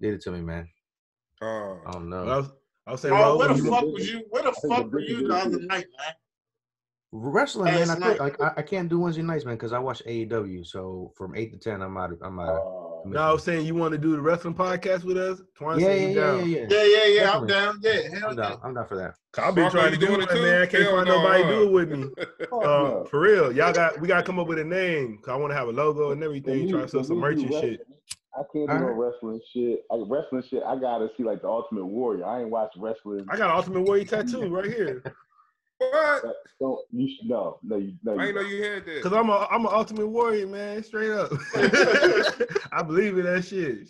did it to me, man. I don't know. I'll say, bro, where the fuck were you the other night, man? Wrestling, man. I can't do Wednesday nights, man, because I watch AEW. So from 8 to 10, I'm out. No, I was saying you want to do the wrestling podcast with us? Yeah. I'm down. Yeah, hell yeah. I'm down for that. I've been trying to do it, man. I can't find nobody do it with me. For real, we got to come up with a name. Cause I want to have a logo and everything. Try to sell some merch and shit. I can't do no wrestling shit. I gotta see like the Ultimate Warrior. I ain't watched wrestling. I got an Ultimate Warrior tattoo right here. What? No, I didn't know you had that. Cause I'm an Ultimate Warrior, man. Straight up. I believe in that shit.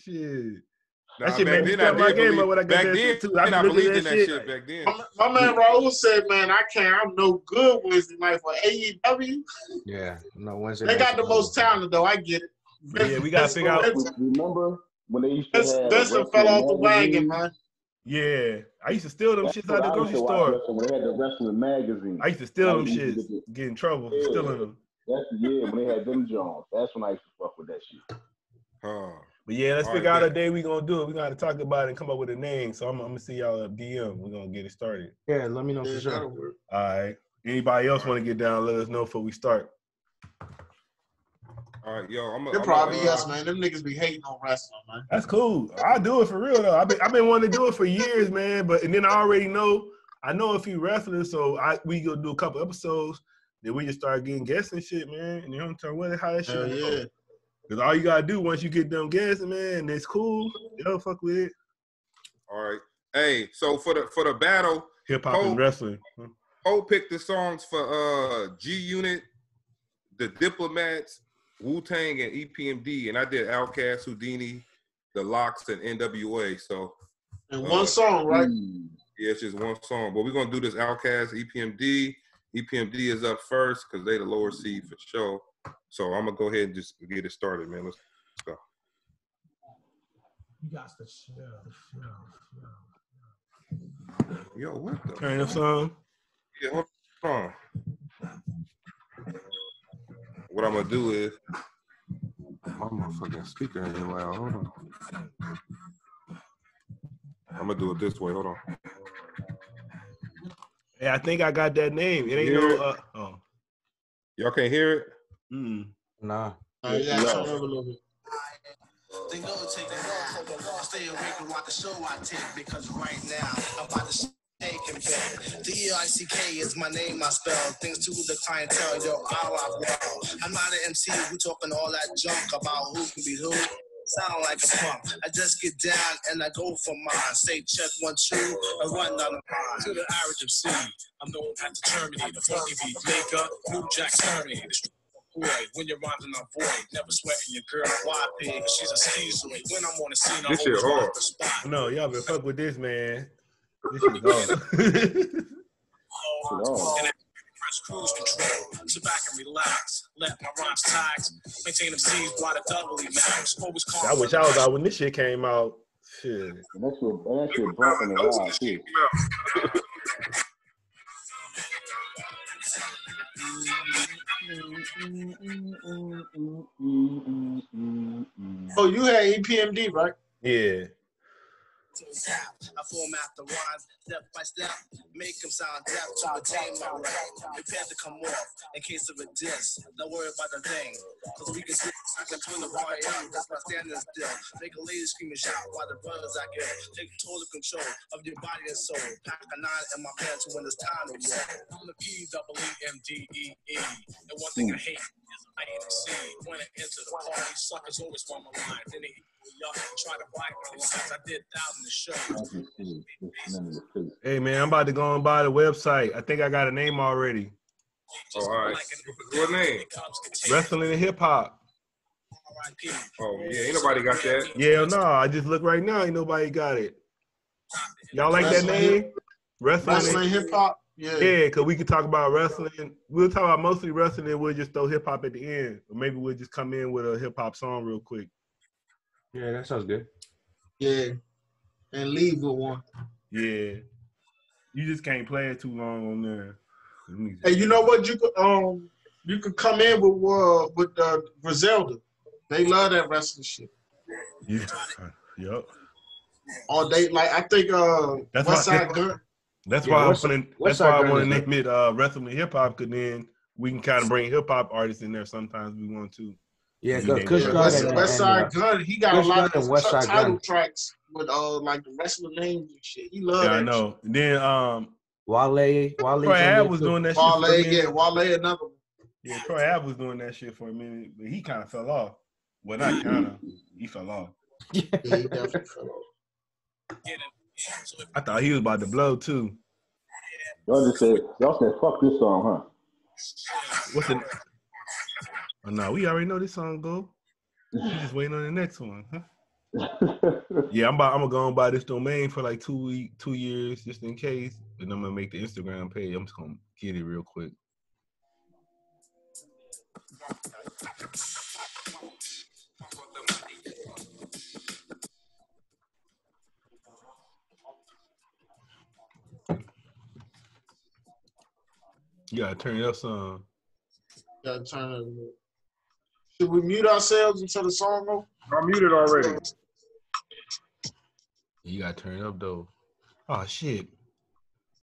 That shit made me step my game up when I got that shit too. I believed in that shit back then. My man Raul said, "Man, I can't. I'm no good Wednesday night for AEW." Yeah, no Wednesday. They got the most talent though. I get it. Yeah, we gotta figure out. Remember when they used to have? Benson fell off the wagon, man. Yeah, I used to steal them shits out the grocery store. When they had the wrestling magazine, I used to steal them shits. Get in trouble for stealing them. That's the year when they had them Jones. That's when I used to fuck with that shit. Huh. But yeah, let's figure out a day we gonna do it. We gotta talk about it and come up with a name. So I'm gonna see y'all at DM. We're gonna get it started. Yeah, let me know for sure. All right. Anybody else want to get down? Let us know before we start. All right, yo, they're probably us, man. Them niggas be hating on wrestling, man. That's cool. I do it for real though. I've been wanting to do it for years, man. But and then I already know. I know a few wrestlers, so we go do a couple episodes. Then we just start getting guests and shit, man. And you know what I'm talking about? How that shit goes. Because all you got to do once you get them guests, man, it's cool. You don't fuck with it. All right. Hey, so for the battle, hip-hop and wrestling. Ho picked the songs for G-Unit, the Diplomats, Wu-Tang, and EPMD. And I did Outkast, Houdini, The Locks, and NWA. So, and one song, right? Yeah, it's just one song. But we're going to do this Outkast, EPMD. EPMD is up first because they the lower seed for sure. So I'm gonna go ahead and just get it started, man. Let's go. You got the show. Yo, what the? Turn this on. Yeah, hold What I'm gonna do is my motherfucking speaker ain't loud. Hold on. I'm gonna do it this way. Hold on. Hey, I think I got that name. It ain't no. Oh. Y'all can't hear it? Nah. All right, yeah, a little bit. They know take that off. Stay awake and watch the show I take because right now I'm about to take it back. The E-I-C-K is my name I spell. Things to the clientele, yo, all I well. I'm not an MC who talking all that junk about who can be who. Sound like a pump. I just get down and I go for mine. Say check 1 2, I run down the line. To the average MC, I'm known at the Germany, the funky beat maker, New Jack Sturdy. Boy, when you're rhyming on void, never sweating your girl. Why pig? She's a schizoid. When I'm on the scene, I always rock the spot. No, y'all been fuck with this man. This is hard. Press cruise control, sit back and relax. Let my rhymes tax, maintain them C's while the doubly max. Always calm. I wish I was out when this shit came out. Shit. That's your breath in the wild shit. Oh, you had EPMD, right? Yeah. I format the rhymes step by step, make them sound deaf to attain my right. Prepare to come off in case of a diss. Don't worry about the thing, cause we can see I can turn the bar out. That's my standing still. Make a lady scream and shout while the brothers I get. Take total control of your body and soul. Pack a nine in my pants when it's time to roll. I'm the PWMDEE. And one thing I hate is I ain't a C. When I enter the party, suckers always want my line. Then they y'all try to bite me since I did 1,000 shows. Hey man, I'm about to go on by the website. I think I got a name already. Oh, all right. What name? Wrestling and Hip Hop. Oh yeah, ain't nobody got that. Yeah, no, I just look right now, ain't nobody got it. Y'all like that name? Wrestling Hip Hop. Yeah, because we can talk about wrestling. We'll talk about mostly wrestling and we'll just throw hip hop at the end. Or maybe we'll just come in with a hip hop song real quick. Yeah, that sounds good. Yeah. And leave with one. Yeah. You just can't play it too long on there. Hey, you know what? You could come in with Griselda. They love that wrestling shit. Yeah. Yep. All day, like I think that's why I want to name it wrestling hip hop, because then we can kind of bring hip hop artists in there sometimes we want to. Yeah, Kush Westside Gun, he got a lot of title tracks with like the wrestling names and shit. He loved that. Yeah, I know. And then Wale was doing that shit. Wale, another one. Yeah, Troy Ave was doing that shit for a minute, but he kind of fell off. Well, not kind of. He fell off. Yeah, he definitely fell off. I thought he was about to blow too. Y'all said fuck this song, huh? What's the? Oh, no, we already know this song go. We're just waiting on the next one, huh? Yeah, I'm gonna go and buy this domain for like 2 years just in case, and I'm gonna make the Instagram page. I'm just gonna get it real quick. You gotta turn it up some. Gotta turn it up. Should we mute ourselves until the song goes? I'm muted already. You gotta turn it up though. Oh shit.